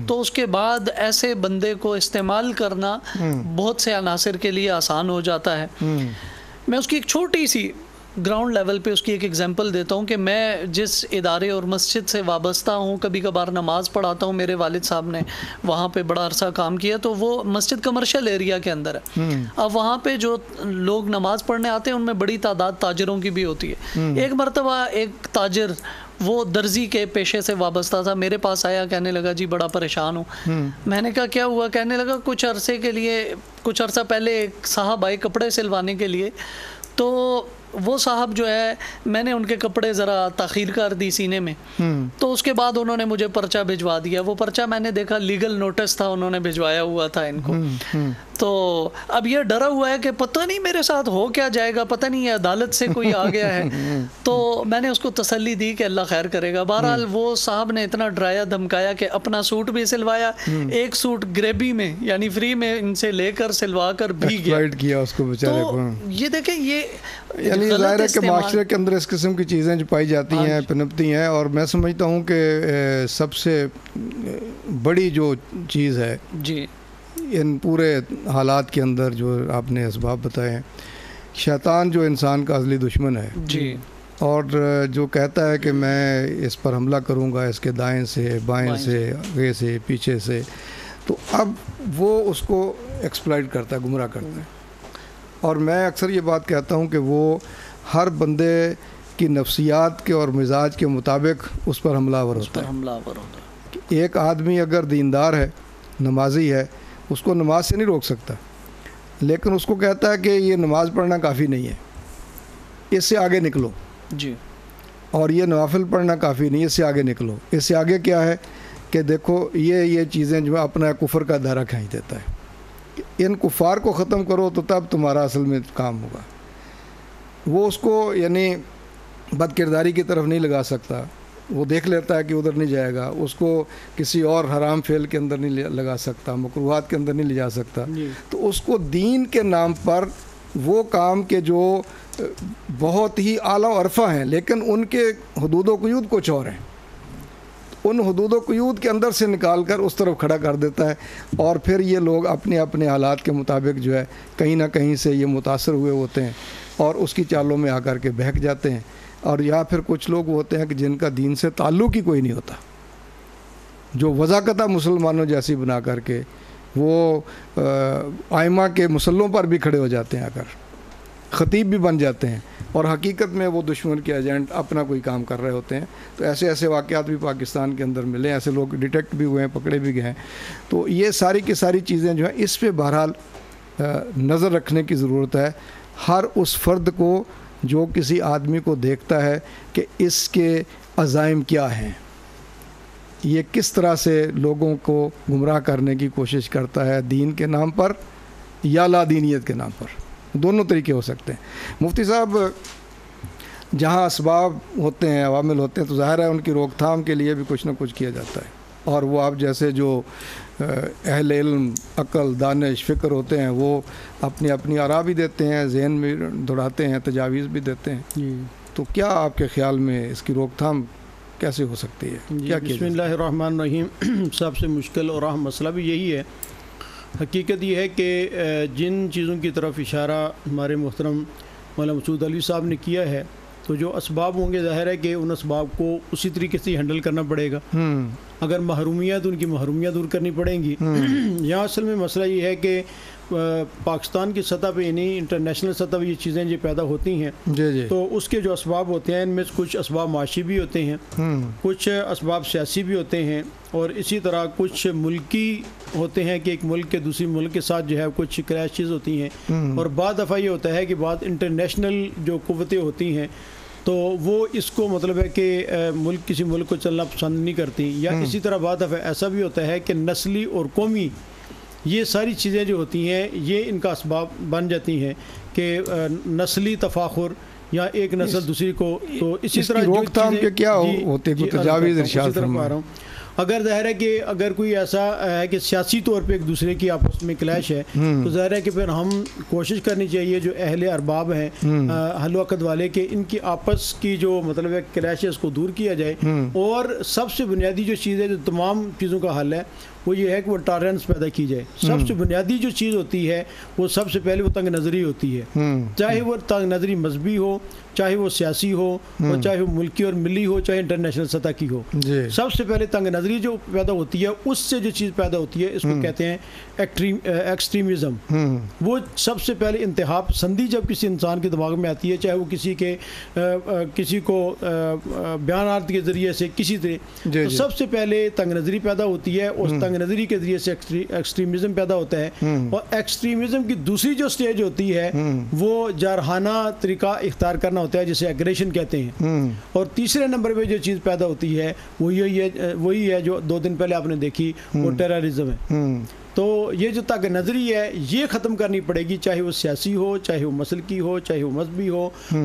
तो उसके बाद ऐसे बंदे को इस्तेमाल करना बहुत से अनासर के लिए आसान हो जाता है। मैं उसकी एक छोटी सी ग्राउंड लेवल पे उसकी एक एग्जांपल देता हूँ कि मैं जिस इदारे और मस्जिद से वाबस्ता हूँ, कभी कभार नमाज़ पढ़ाता हूँ, मेरे वालिद साहब ने वहाँ पे बड़ा अरसा काम किया, तो वो मस्जिद कमर्शियल एरिया के अंदर है। अब वहाँ पे जो लोग नमाज़ पढ़ने आते हैं उनमें बड़ी तादाद ताजरों की भी होती है। एक मरतबा एक ताजर वो दर्जी के पेशे से वाबस्ता था, मेरे पास आया, कहने लगा जी बड़ा परेशान हूँ। मैंने कहा क्या हुआ? कहने लगा कुछ अरसा पहले एक साहब आए कपड़े सिलवाने के लिए, तो वो साहब जो है मैंने उनके कपड़े ज़रा ताख़ीर कर दी सीने में, तो उसके बाद उन्होंने मुझे पर्चा भिजवा दिया। वो पर्चा मैंने देखा लीगल नोटिस था, उन्होंने भिजवाया हुआ था इनको। तो अब ये डरा हुआ है कि पता नहीं मेरे साथ हो क्या जाएगा, पता नहीं ये अदालत से कोई आ गया है। तो मैंने उसको तसल्ली दी कि अल्लाह खैर करेगा। बहरहाल वो साहब ने इतना डराया धमकाया कि अपना सूट भी सिलवाया, एक सूट ग्रेबी में यानी फ्री में इनसे लेकर सिलवा कर भी गया उसको बेचारे को। ये देखें, ये यानी ज़ाहिर है कि माशरे के अंदर इस किस्म की चीज़ें जो पाई जाती हैं, पनपती हैं। और मैं समझता हूँ कि सबसे बड़ी जो चीज़ है जी इन पूरे हालात के अंदर जो आपने असबाब बताए हैं, शैतान जो इंसान का असली दुश्मन है जी, और जो कहता है कि मैं इस पर हमला करूँगा, इसके दाएँ से बाएँ से आगे से पीछे से, तो अब वो उसको एक्सप्लॉइट करता है, गुमराह करता है। और मैं अक्सर ये बात कहता हूँ कि वो हर बंदे की नफ्सियात के और मिजाज के मुताबिक उस पर हमलावर होता है। एक आदमी अगर दीनदार है, नमाजी है, उसको नमाज से नहीं रोक सकता, लेकिन उसको कहता है कि ये नमाज पढ़ना काफ़ी नहीं है, इससे आगे निकलो जी, और ये नवाफिल पढ़ना काफ़ी नहीं, इससे आगे निकलो। इससे आगे क्या है कि देखो ये चीज़ें जो अपना कुफर का धारा खींच देता है, इन कुफार को ख़त्म करो तो तब तुम्हारा असल में काम होगा। वो उसको यानी बदकिरदारी की तरफ नहीं लगा सकता, वो देख लेता है कि उधर नहीं जाएगा, उसको किसी और हराम फेल के अंदर नहीं लगा सकता, मकरूहात के अंदर नहीं ले जा सकता, तो उसको दीन के नाम पर वो काम के जो बहुत ही आला अरफा हैं लेकिन उनके हदूद व क़यूद कुछ और हैं, उन हदूद व क़यूद के अंदर से निकाल कर उस तरफ खड़ा कर देता है और फिर ये लोग अपने अपने हालात के मुताबिक जो है कहीं ना कहीं से ये मुतासर हुए होते हैं और उसकी चालों में आकर के बहक जाते हैं। और या फिर कुछ लोग होते हैं कि जिनका दीन से ताल्लुक़ ही कोई नहीं होता, जो वजाकता मुसलमानों जैसी बना करके वो आइमा के मुसल्लों पर भी खड़े हो जाते हैं, आकर खतीब भी बन जाते हैं और हकीकत में वो दुश्मन के एजेंट अपना कोई काम कर रहे होते हैं। तो ऐसे ऐसे वाक़यात भी पाकिस्तान के अंदर मिले, ऐसे लोग डिटेक्ट भी हुए हैं, पकड़े भी गए हैं। तो ये सारी की सारी चीज़ें जो हैं इस पर बहरहाल नज़र रखने की ज़रूरत है। हर उस फ़र्द को जो किसी आदमी को देखता है कि इसके अज़ाइम क्या हैं, ये किस तरह से लोगों को गुमराह करने की कोशिश करता है दीन के नाम पर या लादीनियत के नाम पर, दोनों तरीके हो सकते हैं। मुफ्ती साहब, जहाँ असबाब होते हैं, अवामिल होते हैं, तो ज़ाहिर है उनकी रोकथाम के लिए भी कुछ ना कुछ किया जाता है और वो आप जैसे जो अहले इल्म, अकल, दानिश, फ़िक्र होते हैं वो अपनी अपनी आरा भी देते हैं, जहन में दौड़ाते हैं, तजावीज़ भी देते हैं। तो क्या आपके ख़्याल में इसकी रोकथाम कैसे हो सकती है? क्या बिस्मिल्लाहिर्रहमानिर्रहीम। सबसे मुश्किल और अहम मसला भी यही है। हकीकत यह है कि जिन चीज़ों की तरफ इशारा हमारे मोहतरम मौलाना मसूद अल्वी साहब ने किया है, तो जो असबाब होंगे ज़ाहिर है कि उन असबाब को उसी तरीके से हैंडल करना पड़ेगा। अगर महरूमियाँ तो उनकी महरूमियाँ दूर करनी पड़ेंगी। यहाँ असल में मसला ये है कि पाकिस्तान की सतह पर यानी इंटरनेशनल सतह पर ये चीज़ें जो पैदा होती हैं, तो उसके जो असबाब होते हैं इनमें कुछ असबाब माशी भी होते हैं, कुछ असबाब सियासी भी होते हैं और इसी तरह कुछ मुल्की होते हैं कि एक मुल्क के दूसरे मुल्क के साथ जो है कुछ क्रैशेज़ होती हैं। और बाद दफ़ा ये होता है कि बाद इंटरनेशनल जो कुव्वतें होती हैं तो वो इसको मतलब है कि मुल्क किसी मुल्क को चलना पसंद नहीं करती, या इसी तरह बाद दफ़ा ऐसा भी होता है कि नस्ली और कौमी ये सारी चीज़ें जो होती हैं ये इनका असबाब बन जाती हैं कि नस्ली तफाखुर या एक नस्ल दूसरी को। तो इसी तरह रोकथाम के क्या होते हैं तजावीज़ इरशाद फरमा रहा हूँ। अगर ज़ाहिर है कि अगर कोई ऐसा है कि सियासी तौर पे एक दूसरे की आपस में क्लैश है, तो ज़ाहिर है कि फिर हम कोशिश करनी चाहिए जो अहले अरबाब हैं हलवकत वाले के, इनकी आपस की जो मतलब है क्लैश है उसको दूर किया जाए। और सबसे बुनियादी जो चीज़ है, जो तमाम चीज़ों का हल है, वो ये है कि वो टॉलरेंस पैदा की जाए। सबसे बुनियादी जो चीज़ होती है वो सबसे पहले वो तंग नज़री होती है, चाहे वो तंग नज़री मजहबी हो, चाहे वो सियासी हो और चाहे वो मुल्की और मिली हो, चाहे इंटरनेशनल सतह की हो। सबसे पहले तंग नज़री जो पैदा होती है उससे जो चीज़ पैदा होती है इसको कहते हैं एक्सट्रीमिज़म। वो सबसे पहले इंतहा पसंदी जब किसी इंसान के दिमाग में आती है, चाहे वो किसी के किसी को बयानार्थ के ज़रिए से किसी तरह, सबसे पहले तंग नज़री पैदा होती है और तंग नज़री के ज़रिए से एक्सट्रीमिज़म पैदा होता है। और एक्सट्रीमिज़म की दूसरी जो स्टेज होती है वो जारहाना तरीका इख्तियार करना होता है जिसे एग्रेशन कहते हैं। और तीसरे नंबर पे जो चीज़ पैदा होती है वो वही है जो 2 दिन पहले आपने देखी, वो टेररिज्म है। तो ये जो तंग नज़री है ये ख़त्म करनी पड़ेगी, चाहे वो सियासी हो, चाहे वो मसल की हो, चाहे वो मजहबी हो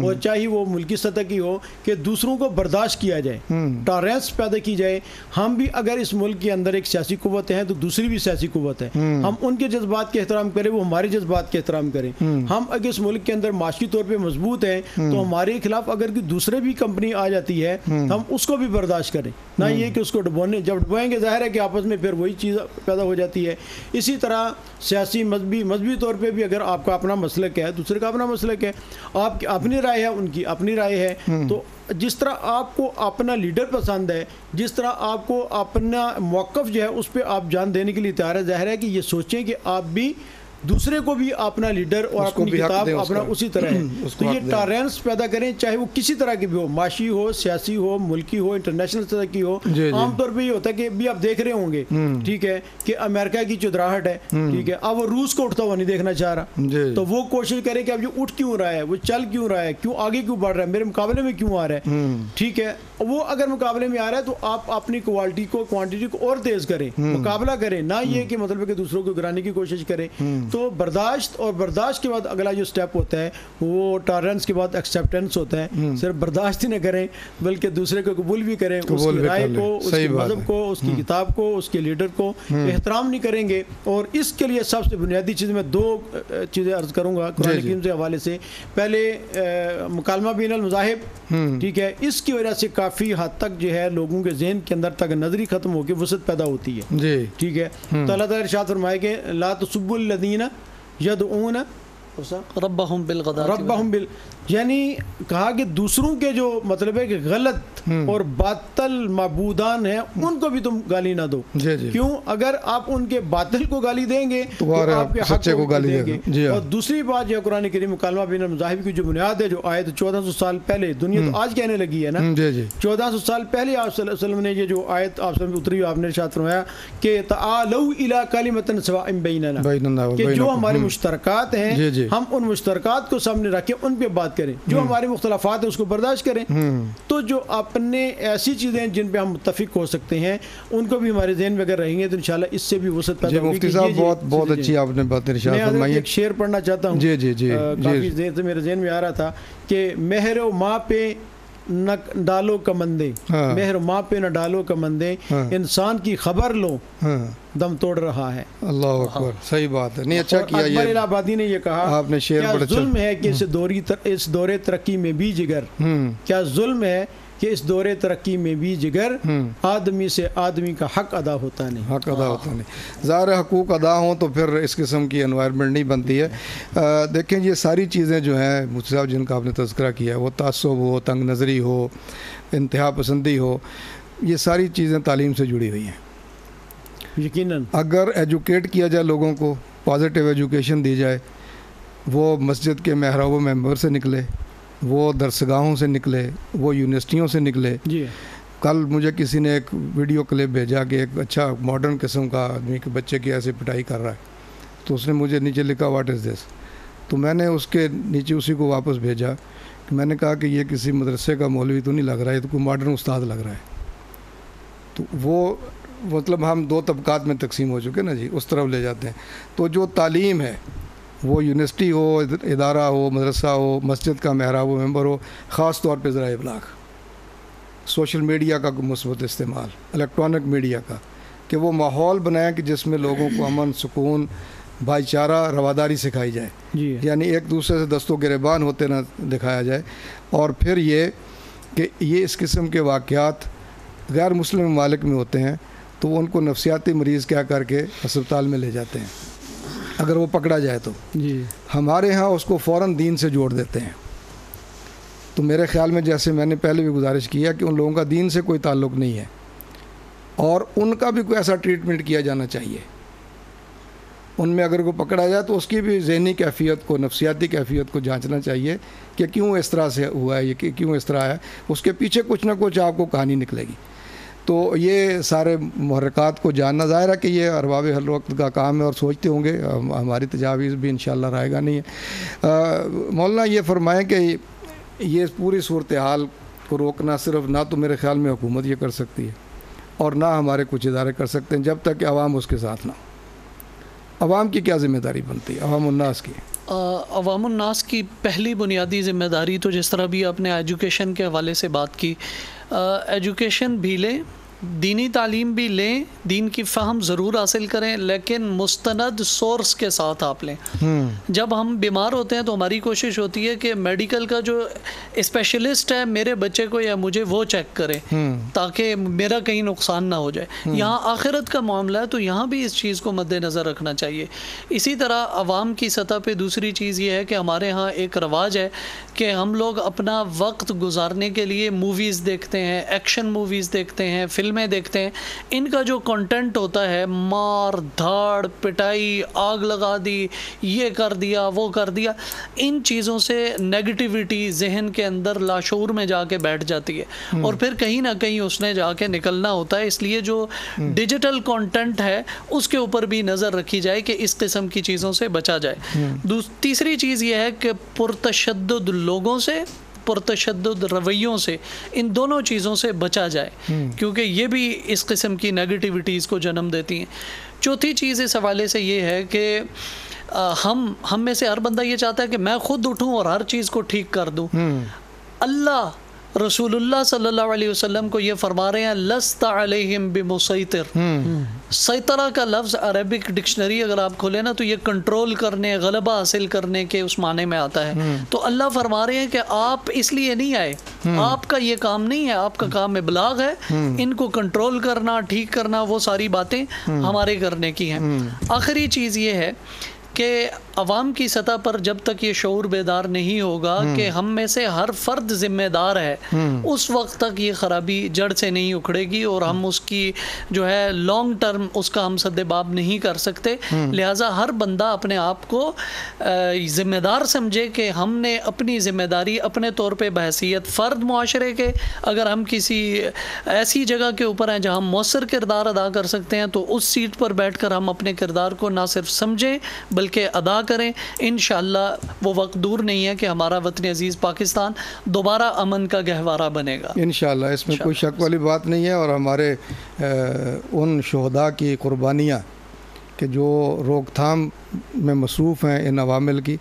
और चाहे वो मुल्की सतह की हो, कि दूसरों को बर्दाश्त किया जाए, टॉलरेंस पैदा की जाए। हम भी अगर इस मुल्क के अंदर एक सियासी कुव्वत है तो दूसरी भी सियासी कुव्वत है, हम उनके जज्बात के एहतराम करें, वो हमारे जज्बात के एहतराम करें। हम अगर इस मुल्क के अंदर माशी तौर पर मजबूत हैं तो हमारे खिलाफ अगर कोई दूसरे भी कंपनी आ जाती है तो हम उसको भी बर्दाश्त करें, ना ये कि उसको डुबोने। जब डुबोएंगे ज़ाहिर है कि आपस में फिर वही चीज़ पैदा हो जाती है। इसी तरह सियासी मजहबी तौर पे भी अगर आपका अपना मसलक है, दूसरे का अपना मसलक है, आपकी अपनी राय है, उनकी अपनी राय है, तो जिस तरह आपको अपना लीडर पसंद है, जिस तरह आपको अपना मौक़िफ़ जो है उस पर आप जान देने के लिए तैयार है, ज़ाहिर है कि ये सोचें कि आप भी दूसरे को भी अपना लीडर और अपनी किताब अपना उसी तरह है। तो ये टॉलरेंस पैदा करें, चाहे वो किसी तरह की भी हो, माशी हो, सियासी हो, मुल्की हो, इंटरनेशनल तरह की हो। आमतौर पे ये होता है कि भी आप देख रहे होंगे, ठीक है, कि अमेरिका की चुदराहट है, ठीक है, अब वो रूस को उठता हुआ नहीं देखना चाह रहा, तो वो कोशिश करे कि अब ये उठ क्यों रहा है, वो चल क्यों रहा है, क्यों आगे क्यों बढ़ रहा है, मेरे मुकाबले में क्यों आ रहा है, ठीक है। वो अगर मुकाबले में आ रहा है तो आप अपनी क्वालिटी को, क्वान्टिटी को और तेज करें, मुकाबला करें, ना ये कि मतलब कि दूसरों को गिराने की कोशिश करें। तो बर्दाश्त और बर्दाश्त के बाद अगला जो स्टेप होता है वो टॉलरेंस के बाद एक्सेप्टेंस होता है। सिर्फ बर्दाश्त ही न करें बल्कि दूसरे को कबूल भी करें, उसकी राय को, उसकी मजहब को, उसकी किताब को, उसके लीडर को एहतराम नहीं करेंगे। और इसके लिए सबसे बुनियादी चीज़ में दो चीज़ें अर्ज़ करूँगा कुरान हकीम के हवाले से। पहले मुकालमा बेनल मज़ाहिब, ठीक है, इसकी वजह से काफ़ी हद तक जो है लोगों के जहन के अंदर तक नजरी ख़त्म होकर वसत पैदा होती है, ठीक है। तो अल्लाह ताला इरशाद फरमाएंगे ला तुसब्बुल्लज़ीना यदऊना रब्बहुम बिल, यानी कहा कि दूसरों के जो मतलब है कि गलत और बातल माबूदान है उनको भी तुम गाली ना दो। क्यों? अगर आप उनके बातल को गाली देंगे तो आपके सच्चे को गाली देंगे। और दूसरी बात जो कुरान करीम मुकालमा बेन मज़ाहिब की जो बुनियाद है, जो आयत 1400 साल पहले, दुनिया तो आज कहने लगी है ना, 1400 साल पहले आप सल्लल्लाहु अलैहि वसल्लम ने ये जो आयत आप उतरी, आपने इरशाद फरमाया कि तआलू इला कलिमतिन सवाइन बैनना, कि जो हमारे मुश्तरकात हैं हम उन मुश्तरकात को सामने रखें, उन पर बात करें, जो हमारे मुख्तलाफात है उसको बर्दाश्त करें। तो जो अपने ऐसी चीज़ें जिन पे हम मुत्तफिक हो सकते हैं उनको भी हमारे जहन में अगर रहेंगे तो इंशाल्लाह इससे भी वसत पैदा होगी। मुफ्ती साहब बहुत अच्छी आपने बात इरशाद फरमाई। एक शेर पढ़ना चाहता हूँ, मेरे जहन में आ रहा था कि मेहर व माँ पे न डालो कमंदे, मेहर माँ पे न डालो कमंदे, इंसान की खबर लो दम तोड़ रहा है। अल्लाह अकबर, सही बात है। नहीं, अच्छा किया ये इलाहाबादी ने ये कहा, आपने शेर बड़ा अच्छा। जुल्म है कि इस दौरे तरक्की में भी जिगर, क्या जुल्म है कि इस दौरे तरक्की में भी जिगर, आदमी से आदमी का हक अदा होता नहीं, हक अदा होता नहीं। ज़ाहिर हकूक़ अदा हों तो फिर इस किस्म की एनवायरनमेंट नहीं बनती है। देखें ये सारी चीज़ें जो हैं मुफ्ती साहब जिनका आपने तज़किरा किया, वो तअस्सुब हो, तंग नज़री हो, इंतहा पसंदी हो, ये सारी चीज़ें तालीम से जुड़ी हुई हैं। यकीनन अगर एजुकेट किया जाए लोगों को, पॉजिटिव एजुकेशन दी जाए, वो मस्जिद के मेहराब मेंबर से निकले, वो दरसगाहों से निकले, वो यूनिवर्सिटियों से निकले। कल मुझे किसी ने एक वीडियो क्लिप भेजा कि एक अच्छा मॉडर्न किस्म का आदमी के बच्चे की ऐसी पिटाई कर रहा है, तो उसने मुझे नीचे लिखा व्हाट इज़ दिस, तो मैंने उसके नीचे उसी को वापस भेजा कि मैंने कहा कि ये किसी मदरसे का मौलवी तो नहीं लग रहा है, ये तो कोई मॉडर्न उस्ताद लग रहा है। तो वो मतलब हम दो तबक़ात में तकसीम हो चुके ना जी, उस तरफ ले जाते हैं। तो जो तालीम है वो यूनिवर्सिटी हो, इदारा हो, मदरसा हो, मस्जिद का मेहराब मेंबर हो, ख़ास तौर पे ज़राए इब्लाग, सोशल मीडिया का मुस्बत इस्तेमाल, इलेक्ट्रॉनिक मीडिया का, कि वो माहौल बनाएं कि जिसमें लोगों को अमन, सुकून, भाईचारा, रवादारी सिखाई जाए, यानी एक दूसरे से दस्तों गिरेबान होते ना दिखाया जाए। और फिर ये कि ये इस किस्म के वाक़यात गैर मुस्लिम ममालिक में होते हैं तो उनको नफसियाती मरीज़ क्या करके अस्पताल में ले जाते हैं, अगर वो पकड़ा जाए तो जी। हमारे यहाँ उसको फ़ौरन दीन से जोड़ देते हैं। तो मेरे ख़्याल में, जैसे मैंने पहले भी गुजारिश किया, कि उन लोगों का दीन से कोई ताल्लुक़ नहीं है और उनका भी कोई ऐसा ट्रीटमेंट किया जाना चाहिए। उनमें अगर कोई पकड़ा जाए तो उसकी भी जहनी कैफियत को, नफसियाती कैफियत को जाँचना चाहिए कि क्यों इस तरह से हुआ है, ये क्यों इस तरह है, उसके पीछे कुछ ना कुछ आपको कहानी निकलेगी। तो ये सारे महरक़ात को जानना, ज़ाहिर है कि ये अरबाब हर वक्त का काम है और सोचते होंगे, हमारी तजावीज़ भी इंशाल्लाह रहेगा नहीं है। मौलाना ये फरमाएँ कि ये पूरी सूरत हाल को रोकना सिर्फ ना तो मेरे ख़्याल में हुकूमत ये कर सकती है और ना हमारे कुछ इदारे कर सकते हैं, जब तक कि आवाम उसके साथ ना। आवाम की क्या ज़िम्मेदारी बनती है, आवाम उन्नास की? अवाम उन्नास की पहली बुनियादी ज़िम्मेदारी तो जिस तरह भी आपने एजुकेशन के हवाले से बात की, एजुकेशन भी लें, दीनी तालीम भी लें, दीन की फ़हम ज़रूर हासिल करें, लेकिन मुस्तनद सोर्स के साथ आप लें। जब हम बीमार होते हैं तो हमारी कोशिश होती है कि मेडिकल का जो स्पेशलिस्ट है मेरे बच्चे को या मुझे वो चेक करे ताकि मेरा कहीं नुकसान ना हो जाए। यहाँ आखिरत का मामला है तो यहाँ भी इस चीज़ को मद्देनज़र रखना चाहिए। इसी तरह आवाम की सतह पर दूसरी चीज़ ये है कि हमारे यहाँ एक रवाज है कि हम लोग अपना वक्त गुजारने के लिए मूवीज़ देखते हैं, एक्शन मूवीज़ देखते हैं, फिल्में देखते हैं। इनका जो कंटेंट होता है, मार धाड़, पिटाई, आग लगा दी, ये कर दिया, वो कर दिया, इन चीज़ों से नेगेटिविटी जहन के अंदर लाशूर में जाके बैठ जाती है और फिर कहीं ना कहीं उसने जाके निकलना होता है। इसलिए जो डिजिटल कंटेंट है उसके ऊपर भी नज़र रखी जाए कि इस किस्म की चीज़ों से बचा जाए। तीसरी चीज़ यह है कि पुरतशद्दुद लोगों से, पुरतशद्दुद रवैयों से, इन दोनों चीज़ों से बचा जाए क्योंकि ये भी इस किस्म की नेगेटिविटीज़ को जन्म देती हैं। चौथी चीज़ इस हवाले से ये है कि हम में से हर बंदा ये चाहता है कि मैं खुद उठूं और हर चीज़ को ठीक कर दूं। अल्लाह रसूलुल्लाह सल्लल्लाहु अलैहि वसल्लम को ये फरमा रहे हैं लस्त अलैहिम बिमुसैतिर। सैतरा का लफ्ज़ अरबिक डिक्शनरी अगर आप खोलें ना तो ये कंट्रोल करने, गलबा हासिल करने के उस माने में आता है। तो अल्लाह फरमा रहे हैं कि आप इसलिए नहीं आए, आपका ये काम नहीं है, आपका काम इब्लाग है, इनको कंट्रोल करना, ठीक करना, वो सारी बातें हमारे करने की हैं। आखिरी चीज़ ये है कि अवाम की सतह पर जब तक ये शऊर बेदार नहीं होगा कि हम में से हर फर्द ज़िम्मेदार है, उस वक्त तक ये ख़राबी जड़ से नहीं उखड़ेगी और हम उसकी जो है लॉन्ग टर्म उसका हम सद्देबाब नहीं कर सकते। लिहाजा हर बंदा अपने आप को ज़िम्मेदार समझे कि हमने अपनी ज़िम्मेदारी अपने तौर पे बहसीत फ़र्द मुआशरे के, अगर हम किसी ऐसी जगह के ऊपर हैं जहाँ हम मौसर किरदार अदा कर सकते हैं तो उस सीट पर बैठ कर हम अपने किरदार को ना सिर्फ समझें बल्कि अदा करें। इंशाअल्लाह वो वक्त दूर नहीं है कि हमारा वतन अजीज़ पाकिस्तान दोबारा अमन का गहवारा बनेगा। इंशाअल्लाह, इसमें कोई शक वाली बात नहीं है। और हमारे उन शोहदा की कुर्बानियाँ कि जो रोकथाम में मसरूफ़ हैं इन अवामिल की,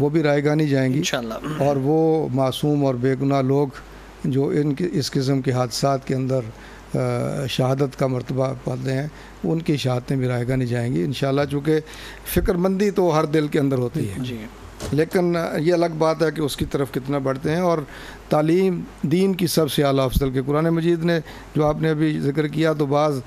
वो भी रायगानी जाएंगी इंशाअल्लाह। और वो मासूम और बेगुनाह लोग जो इन इस किस्म के हादसात के अंदर शहादत का मरतबा पाते हैं, उनकी शहादतें भी रायगानी नहीं जाएंगी इंशाल्लाह। चूँकि फ़िक्रमंदी तो हर दिल के अंदर होती है जी, लेकिन ये अलग बात है कि उसकी तरफ कितना बढ़ते हैं। और तालीम दीन की सबसे आला अफसल के कुरान मजीद ने जो आपने अभी जिक्र किया, तो बाज़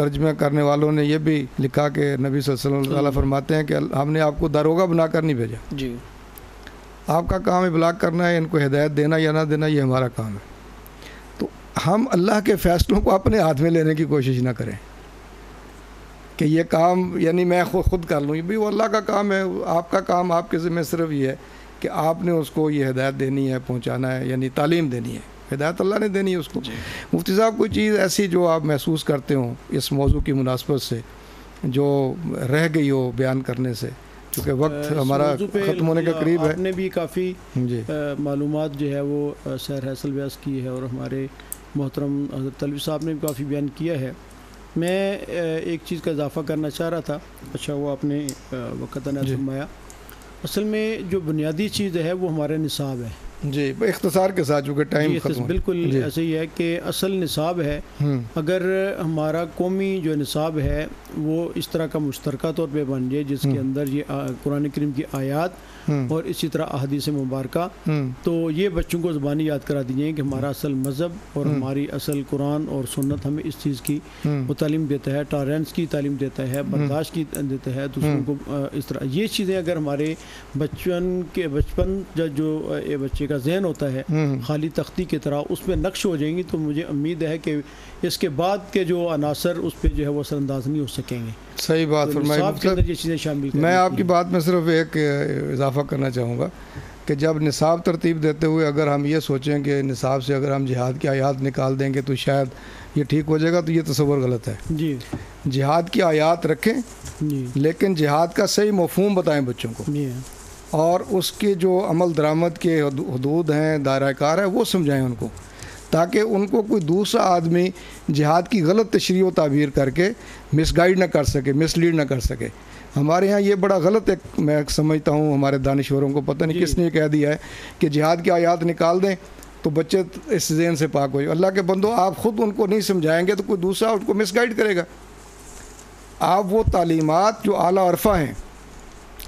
तर्जमा करने वालों ने यह भी लिखा कि नबी सल्लल्लाहु अलैहि वसल्लम फरमाते हैं कि हमने आपको दारोगा बनाकर नहीं भेजा जी, आपका काम इब्लाग करना है, इनको हिदायत देना या ना देना ये हमारा काम है। हम अल्लाह के फ़ैसलों को अपने हाथ में लेने की कोशिश ना करें कि ये काम यानी मैं खुद कर लूँ, भाई वो अल्लाह का काम है। आपका काम, आपके ज़िम्मे सिर्फ ये है कि आपने उसको ये हिदायत देनी है, पहुँचाना है, यानी तालीम देनी है, हिदायत अल्लाह ने देनी है उसको। मुफ्ती साहब, कोई चीज़ ऐसी जो आप महसूस करते हो इस मौजू की मुनासबत से जो रह गई हो बयान करने से, क्योंकि वक्त हमारा ख़त्म होने के करीब है। आपने भी काफ़ी मालूमात जो है वो सैर हसल व्यास की है और हमारे मोहतरम हज़रत तलवी साहब ने भी काफ़ी बयान किया है। मैं एक चीज़ का इजाफ़ा करना चाह रहा था, अच्छा वो आपने वक़्त ने फरमाया। असल में जो बुनियादी चीज़ है वो हमारा निसाब है जी, इख्तिसार के साथ, चूँकि टाइम बिल्कुल ऐसे ही है कि असल निसाब है। अगर हमारा कौमी जो निसाब है वो इस तरह का मुश्तरका तौर पर बन जाए जिसके अंदर ये कुरान करीम की आयात और इसी तरह अहादीस मुबारका, तो ये बच्चों को ज़बानी याद करा दी जाए कि हमारा असल मज़हब और हमारी असल कुरान और सुन्नत हमें इस चीज़ की वो तालीम देता है, टॉलरेंस की तालीम देता है, बर्दाश्त की देता है दूसरों को। इस तरह ये चीज़ें अगर हमारे बचपन जो बच्चे का जहन होता है खाली तख्ती की तरह उस पर नक्श हो जाएंगी, तो मुझे उम्मीद है कि इसके बाद के जो अनासर उस पर जो है वो असरअंदाज नहीं हो सकेंगे। सही बात फरमाई, ये चीज़ें शामिल। मैं आपकी बात में सिर्फ एक इजाफा करना चाहूँगा कि जब निसाब तरतीब देते हुए अगर हम ये सोचें कि निसाब से अगर हम जिहाद की आयात निकाल देंगे तो शायद ये ठीक हो जाएगा, तो ये तस्वर गलत है जी। जिहाद की आयात रखें जी, लेकिन जिहाद का सही मफहूम बताएं बच्चों को, और उसके जो अमल दरामद के हदूद हैं, दायरा कार है, वो समझाएं उनको, ताकि उनको कोई दूसरा आदमी जिहाद की गलत तशरीह व ताबीर करके मिसगाइड ना कर सके, मिसलीड ना कर सके। हमारे यहाँ ये बड़ा गलत एक मैं समझता हूँ हमारे दानिश्वरों को, पता नहीं किसने कह दिया है कि जिहाद की आयात निकाल दें तो बच्चे इस जहन से पाक हो जाए। अल्लाह के बंदो, आप ख़ुद उनको नहीं समझाएंगे तो कोई दूसरा उनको मिसगाइड करेगा। आप वो तालीमात जो आला अरफा हैं,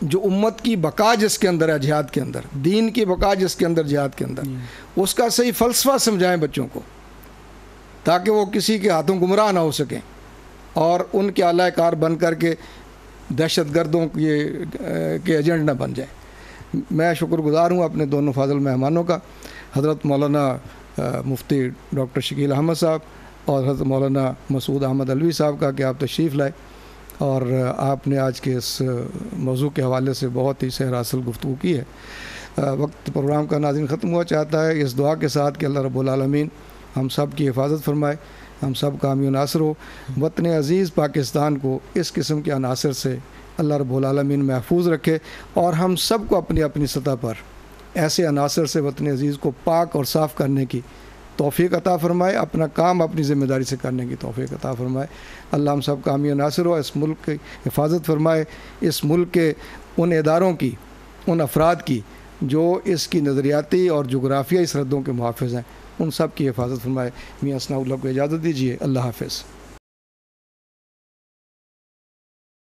जो उम्मत की बका जिसके अंदर है, जिहाद के अंदर, दीन की बका जिसके अंदर, जिहाद के अंदर, उसका सही फ़लसफ़ा समझाएं बच्चों को, ताकि वो किसी के हाथों गुमराह ना हो सकें और उनके आला कार बन करके दहशत गर्दों के एजेंट ना बन जाए। मैं शुक्रगुज़ार हूँ अपने दोनों फाजिल मेहमानों का, हज़रत मौलाना मुफ्ती डॉक्टर शकील अहमद साहब और हज़रत मौलाना मसूद अहमद अलवी साहब का, कि आप तशरीफ़ लाए और आपने आज के इस मौजू के हवाले से बहुत ही सहर हासिल गुफ्तगू की है। वक्त प्रोग्राम का नाज़रीन ख़त्म हुआ चाहता है, इस दुआ के साथ कि अल्लाह रब्बुल आलमीन हम सब की हिफाजत फरमाए, हम सब कामयाब नासर हो, वतन अज़ीज़ पाकिस्तान को इस किस्म के अनासर से अल्लाह रब्बुल आलमीन महफूज रखे, और हम सब को अपनी अपनी सतह पर ऐसे अनासर से वतन अज़ीज़ को पाक और साफ़ करने की तौफीक अता फ़रमाए, अपना काम अपनी ज़िम्मेदारी से करने की तौफीक अता फ़रमाए। अल्लाह हम सब कामयाब नासिर हो, इस मुल्क की हिफाजत फ़रमाए, इस मुल्क के उन इदारों की, उन अफराद की जो इसकी नज़रियाती और जोग्राफियाई सरहदों के मुहाफ़िज़ हैं, उन सब की हिफाजत फ़रमाए। मियाँ सनाउल्लाह को इजाज़त दीजिए। अल्लाह हाफ़िज़।